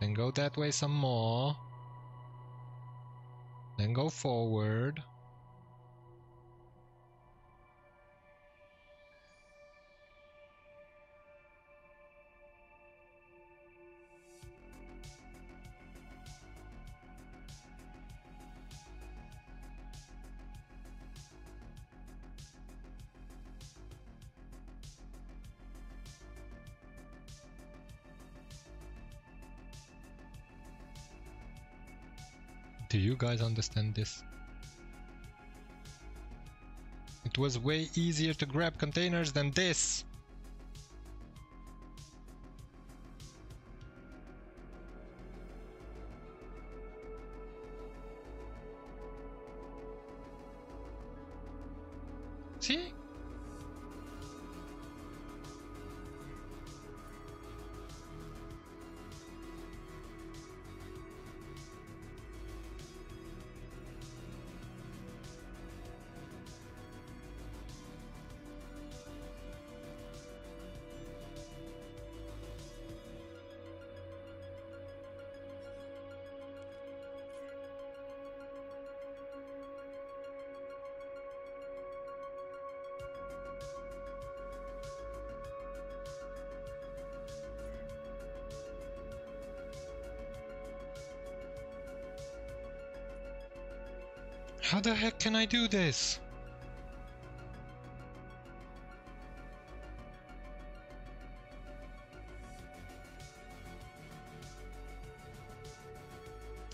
Then go that way some more. Then go forward. Do you guys understand this? It was way easier to grab containers than this! See? How the heck can I do this?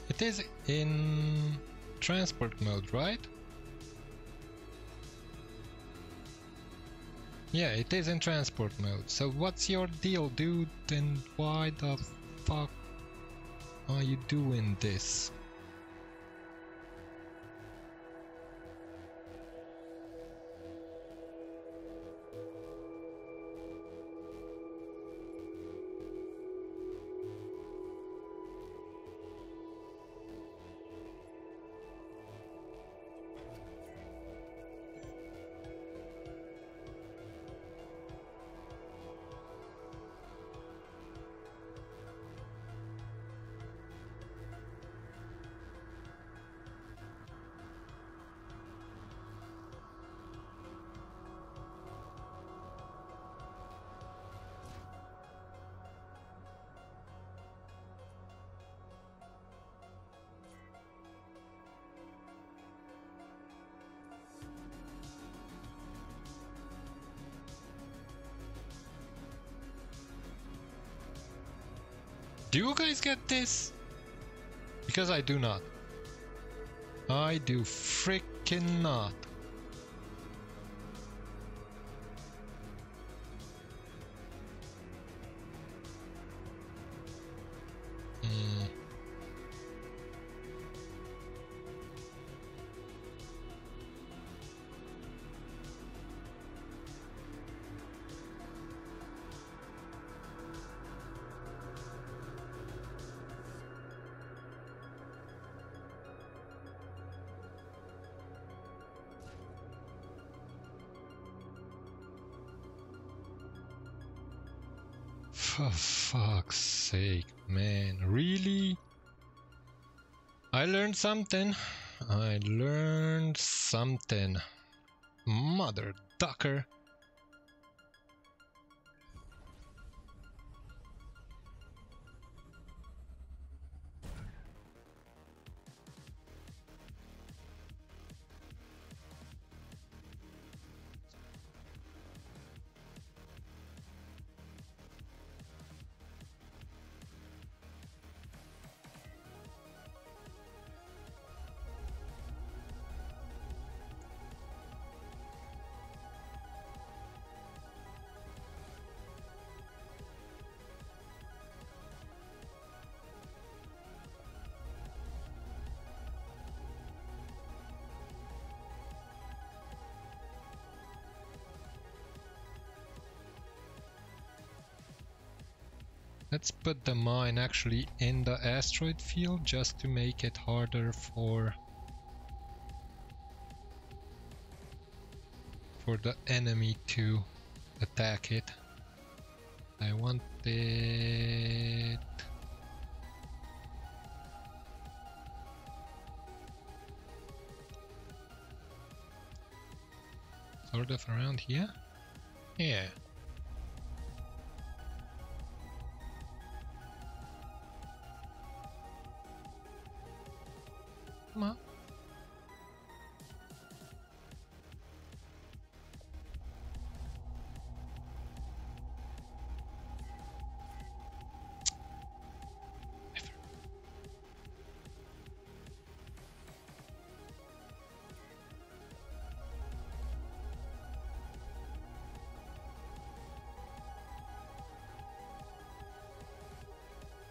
It is in transport mode, right? Yeah, it is in transport mode. So what's your deal, dude? And why the fuck are you doing this? Do you guys get this? Because I do not. I do freaking not. Mm. For fuck's sake, man, really? I learned something. I learned something. Mother ducker. Let's put the mine actually in the asteroid field just to make it harder for for the enemy to attack it. I want it. Sort of around here? Yeah.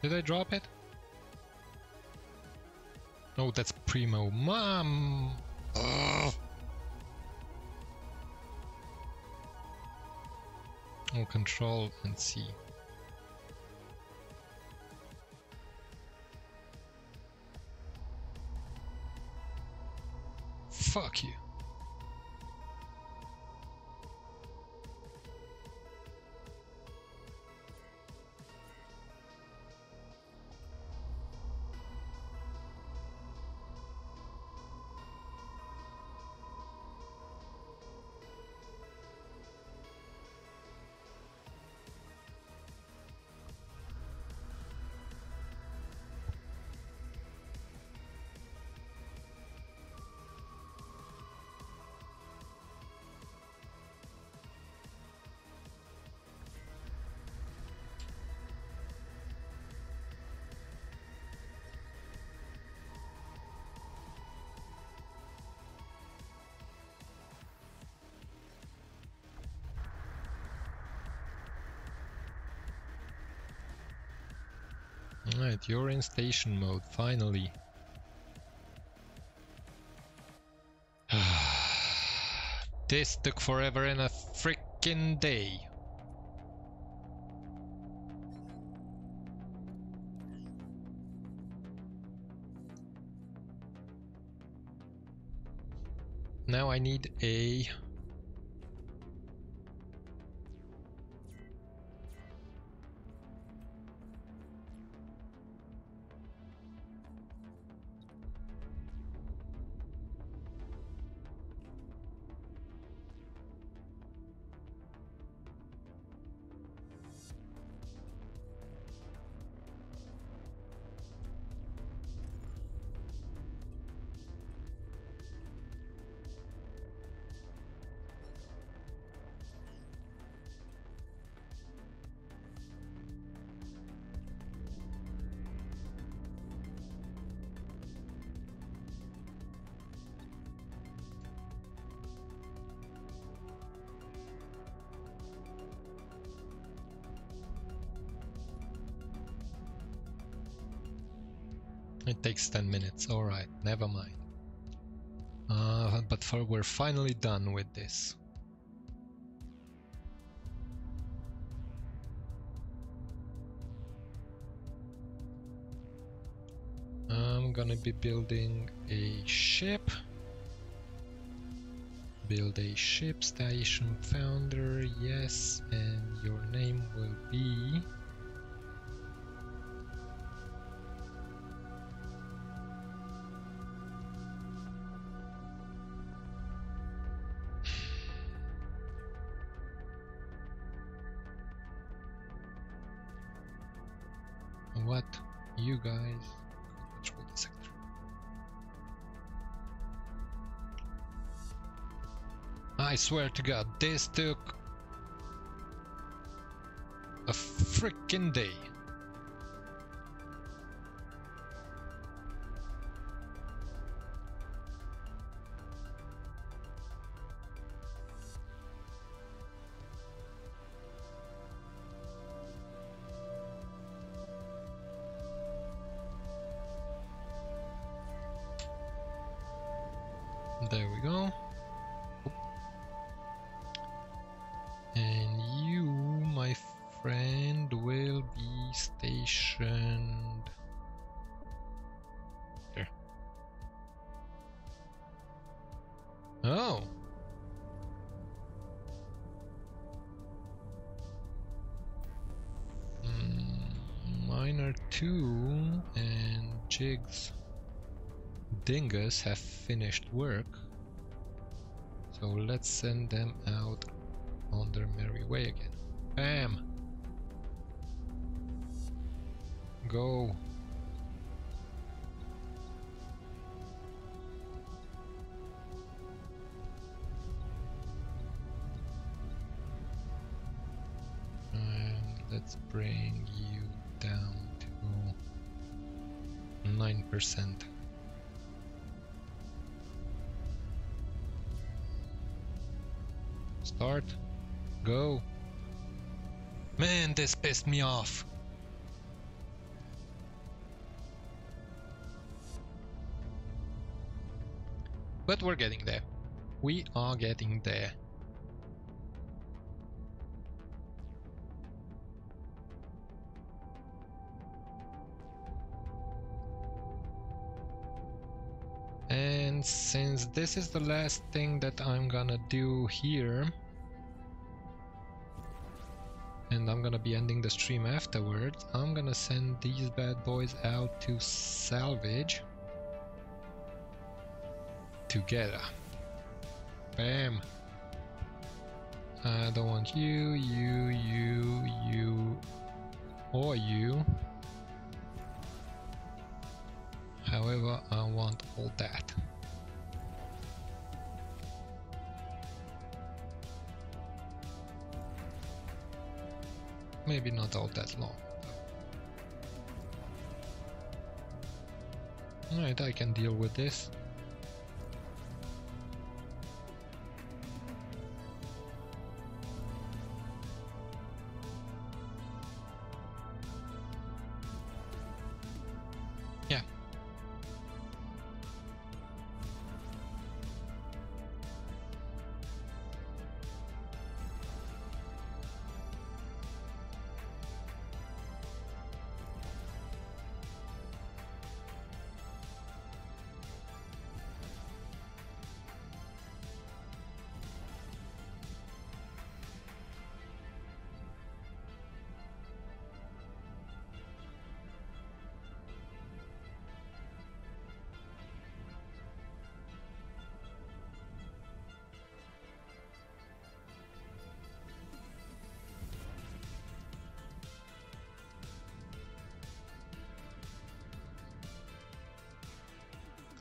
Did I drop it? No, that's Primo. Mom! Ugh. Oh, control and C. Fuck you. Alright, you're in station mode, finally. This took forever and a freaking day. Now I need a... It takes ten minutes, alright, never mind. Uh, but for, we're finally done with this. I'm gonna be building a ship. Build a ship, station founder, yes, and your name will be... What you guys control the sector. I swear to God, this took a freaking day. There we go. And you, my friend, will be stationed here. Oh! Mm, Miner two and Jigs Dingus have finished work, so let's send them out on their merry way again. Bam! Go! And let's bring you down to nine percent. Start. Go. Man, this pissed me off. But we're getting there. We are getting there. And since this is the last thing that I'm gonna do here, and I'm gonna be ending the stream afterwards, I'm gonna send these bad boys out to salvage together. Bam! I don't want you, you, you, you, or you. However, I want all that. Maybe not all that long. Alright, I can deal with this.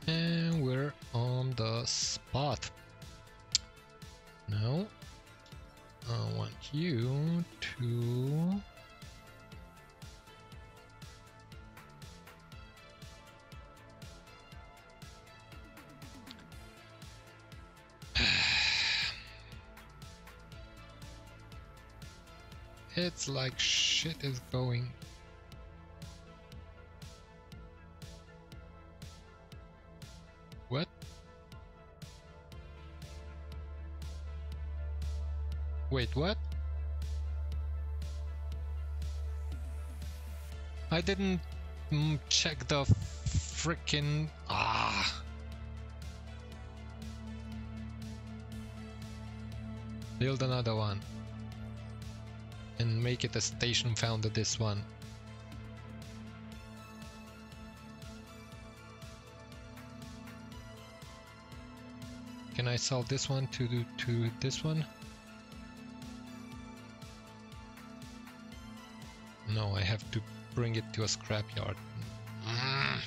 And we're on the spot. Now, I want you to... It's like shit is going. What? Wait, what? I didn't mm, check the freaking ah. Build another one. And make it a station found at this one. Can I sell this one to to this one? No, I have to bring it to a scrapyard. Mm.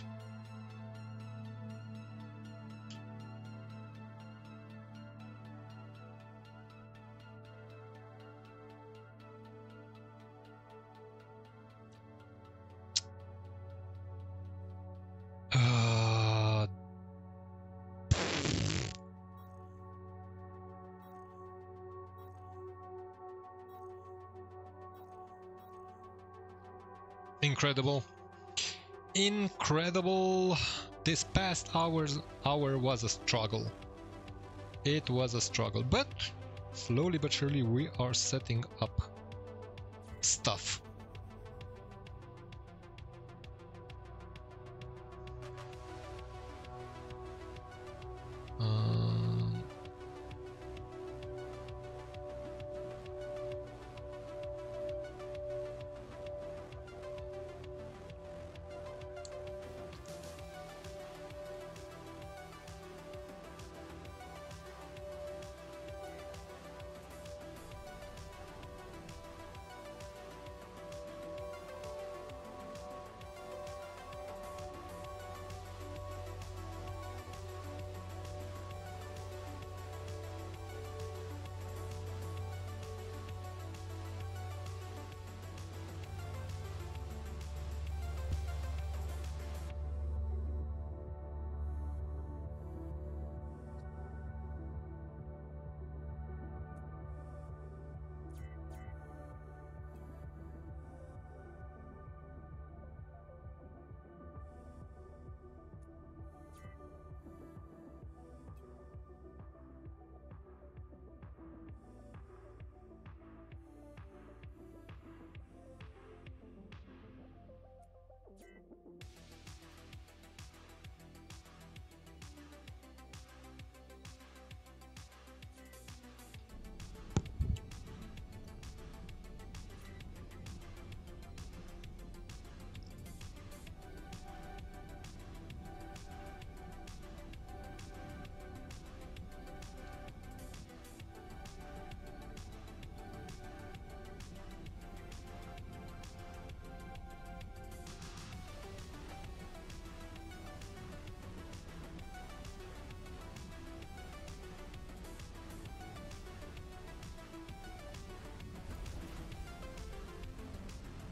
Incredible. Incredible. This past hour's hour was a struggle. It was a struggle, but slowly but surely we are setting up stuff.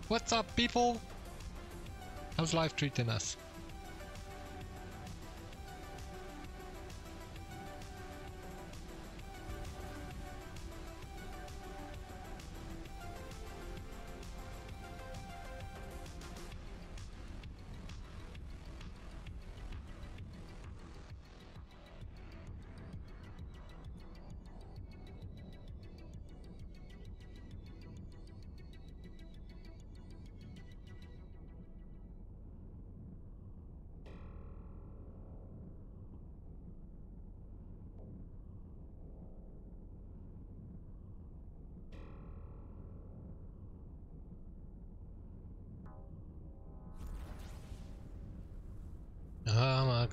What's up, people? How's life treating us?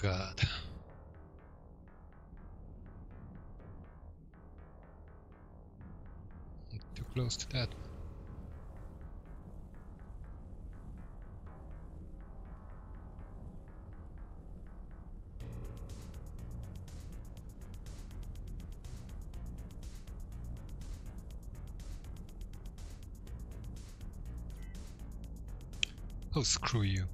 God. Too close to that. Oh, screw you.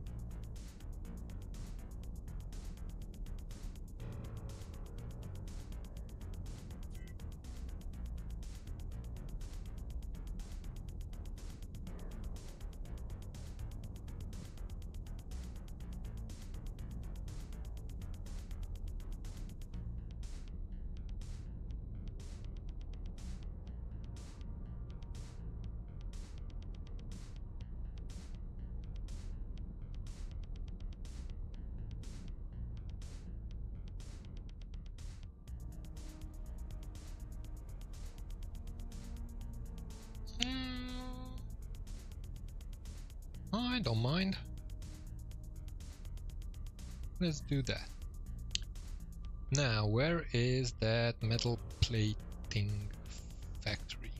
I don't mind. Let's do that. Now, where is that metal plating factory?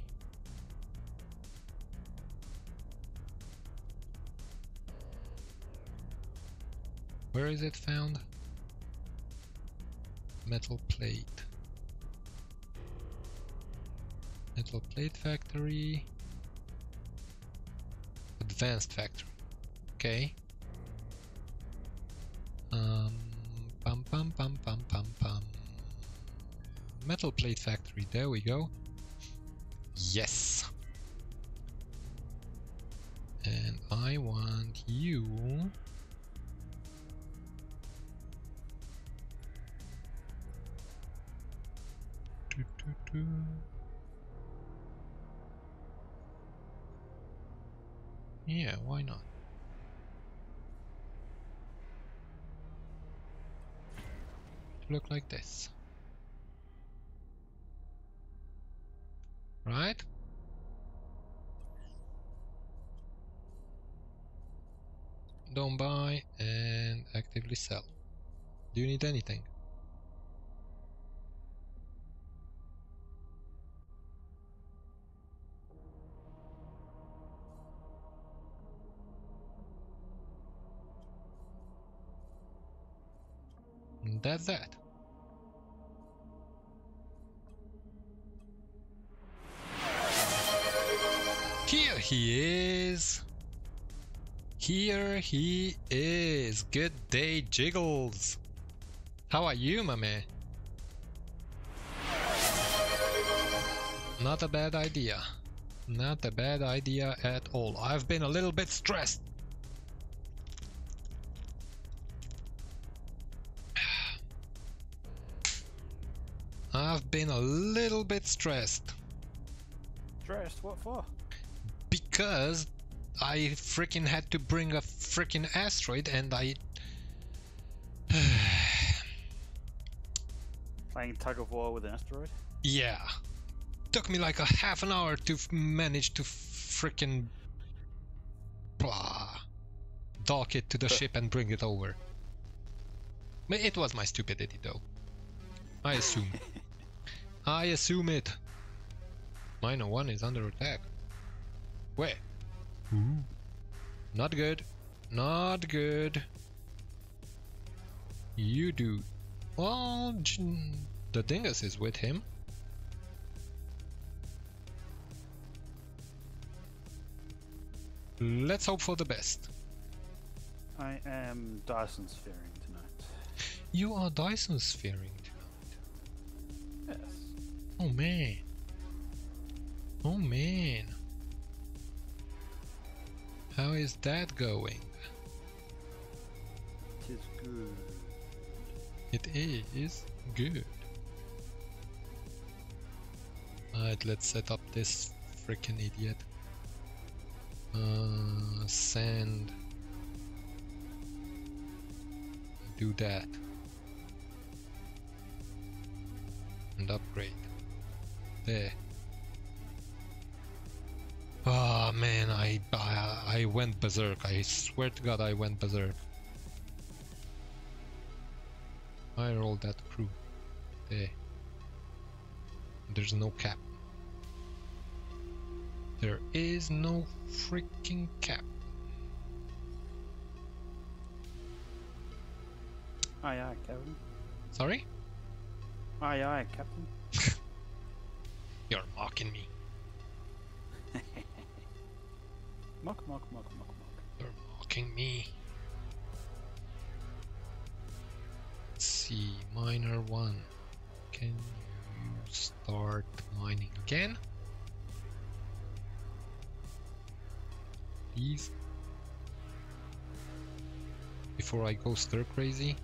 Where is it found? Metal plate. Metal plate factory. Advanced factory. Okay. Um, pam pam pam pam pam pam. Metal plate factory. There we go. Yes. And I want you. Do, do, do. Yeah, why not? Look like this, right? Don't buy and actively sell. Do you need anything? And that's that. Here he is! Here he is! Good day, Jiggles! How are you, my man? Not a bad idea. Not a bad idea at all. I've been a little bit stressed. I've been a little bit stressed. Stressed? What for? Because I freaking had to bring a freaking asteroid and I... Playing tug of war with an asteroid? Yeah. Took me like a half an hour to manage to freaking... Blah. Dock it to the ship and bring it over. It was my stupidity though. I assume. I assume it. Minor one is under attack. Where? Ooh. Not good. Not good. You do. Well, the dingus is with him. Let's hope for the best. I am Dyson sphearing tonight. You are Dyson sphearing tonight. Yes. Oh man. Oh man. How is that going? It is good. It is good. Alright, let's set up this freaking idiot. Uh, sand. Do that. And upgrade. There. Oh man, I, I I went berserk. I swear to God, I went berserk. I rolled that crew. There. There's no cap. There is no freaking cap. Aye aye, Captain. Sorry? Aye aye, Captain. You're mocking me. Mock, mock, mock, mock, mock. fucking me. Let's see, miner one. Can you start mining again? Please. Before I go stir crazy,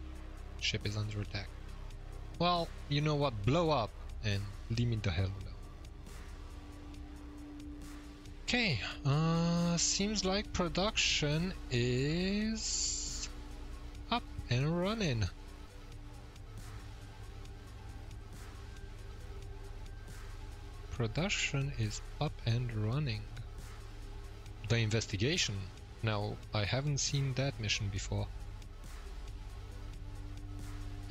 ship is under attack. Well, you know what, blow up and leave me the hell alone. Okay, uh, seems like production is up and running. Production is up and running. The investigation. Now, I haven't seen that mission before.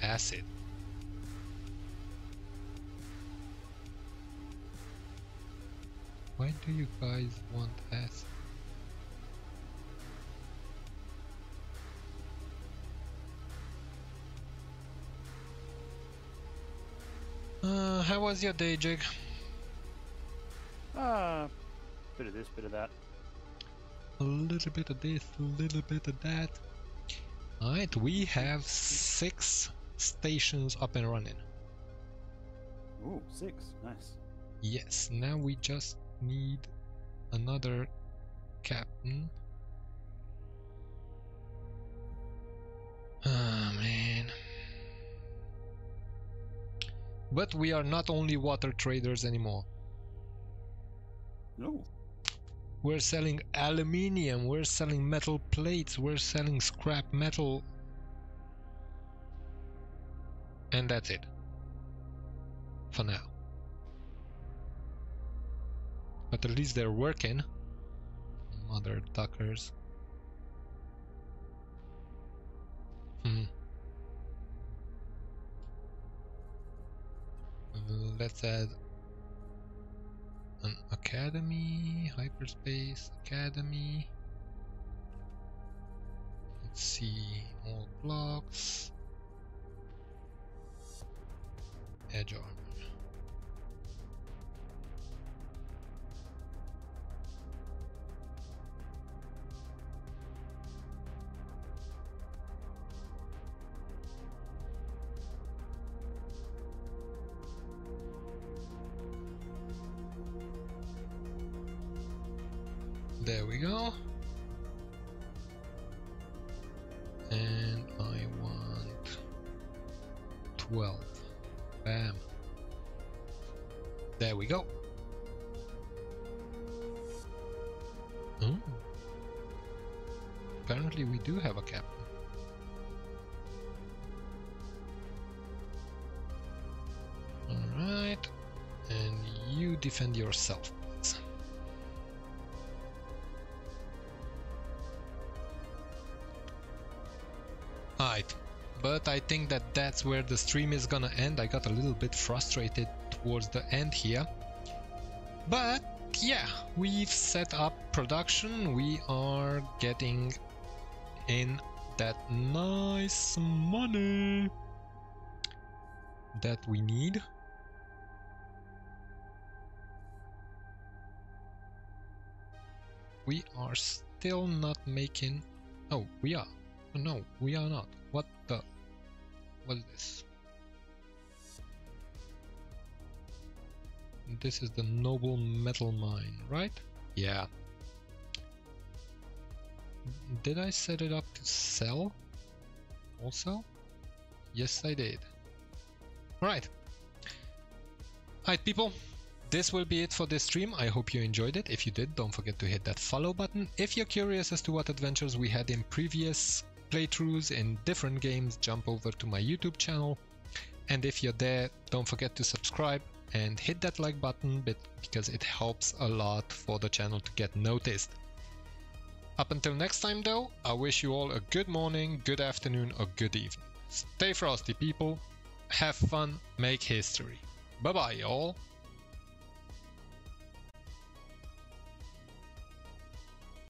Acid. Why do you guys want acid? Uh, how was your day, Jig? Uh, bit of this, bit of that. A little bit of this, a little bit of that. Alright, we have six stations up and running. Ooh, six, nice. Yes, now we just need another captain. Ah, oh, man. But we are not only water traders anymore. No. We're selling aluminium, we're selling metal plates, we're selling scrap metal. And that's it. For now. But at least they're working. Mother duckers. Hmm. Let's add an academy, hyperspace academy. Let's see, all blocks. Edge armor. There we go. And I want twelve. Bam. There we go. Hmm. Apparently we do have a captain. Alright. And you defend yourself. But I think that that's where the stream is gonna end. I got a little bit frustrated towards the end here. But yeah, we've set up production. We are getting in that nice money that we need. We are still not making... Oh, we are. No, we are not. What the... What is this? This is the noble metal mine, right? Yeah. Did I set it up to sell also? Yes, I did. Alright. Alright, people. This will be it for this stream. I hope you enjoyed it. If you did, don't forget to hit that follow button. If you're curious as to what adventures we had in previous playthroughs in different games, jump over to my YouTube channel. And if you're there, don't forget to subscribe and hit that like button bit because it helps a lot for the channel to get noticed. Up until next time though, I wish you all a good morning, good afternoon or good evening. Stay frosty people, have fun, make history. Bye bye y'all.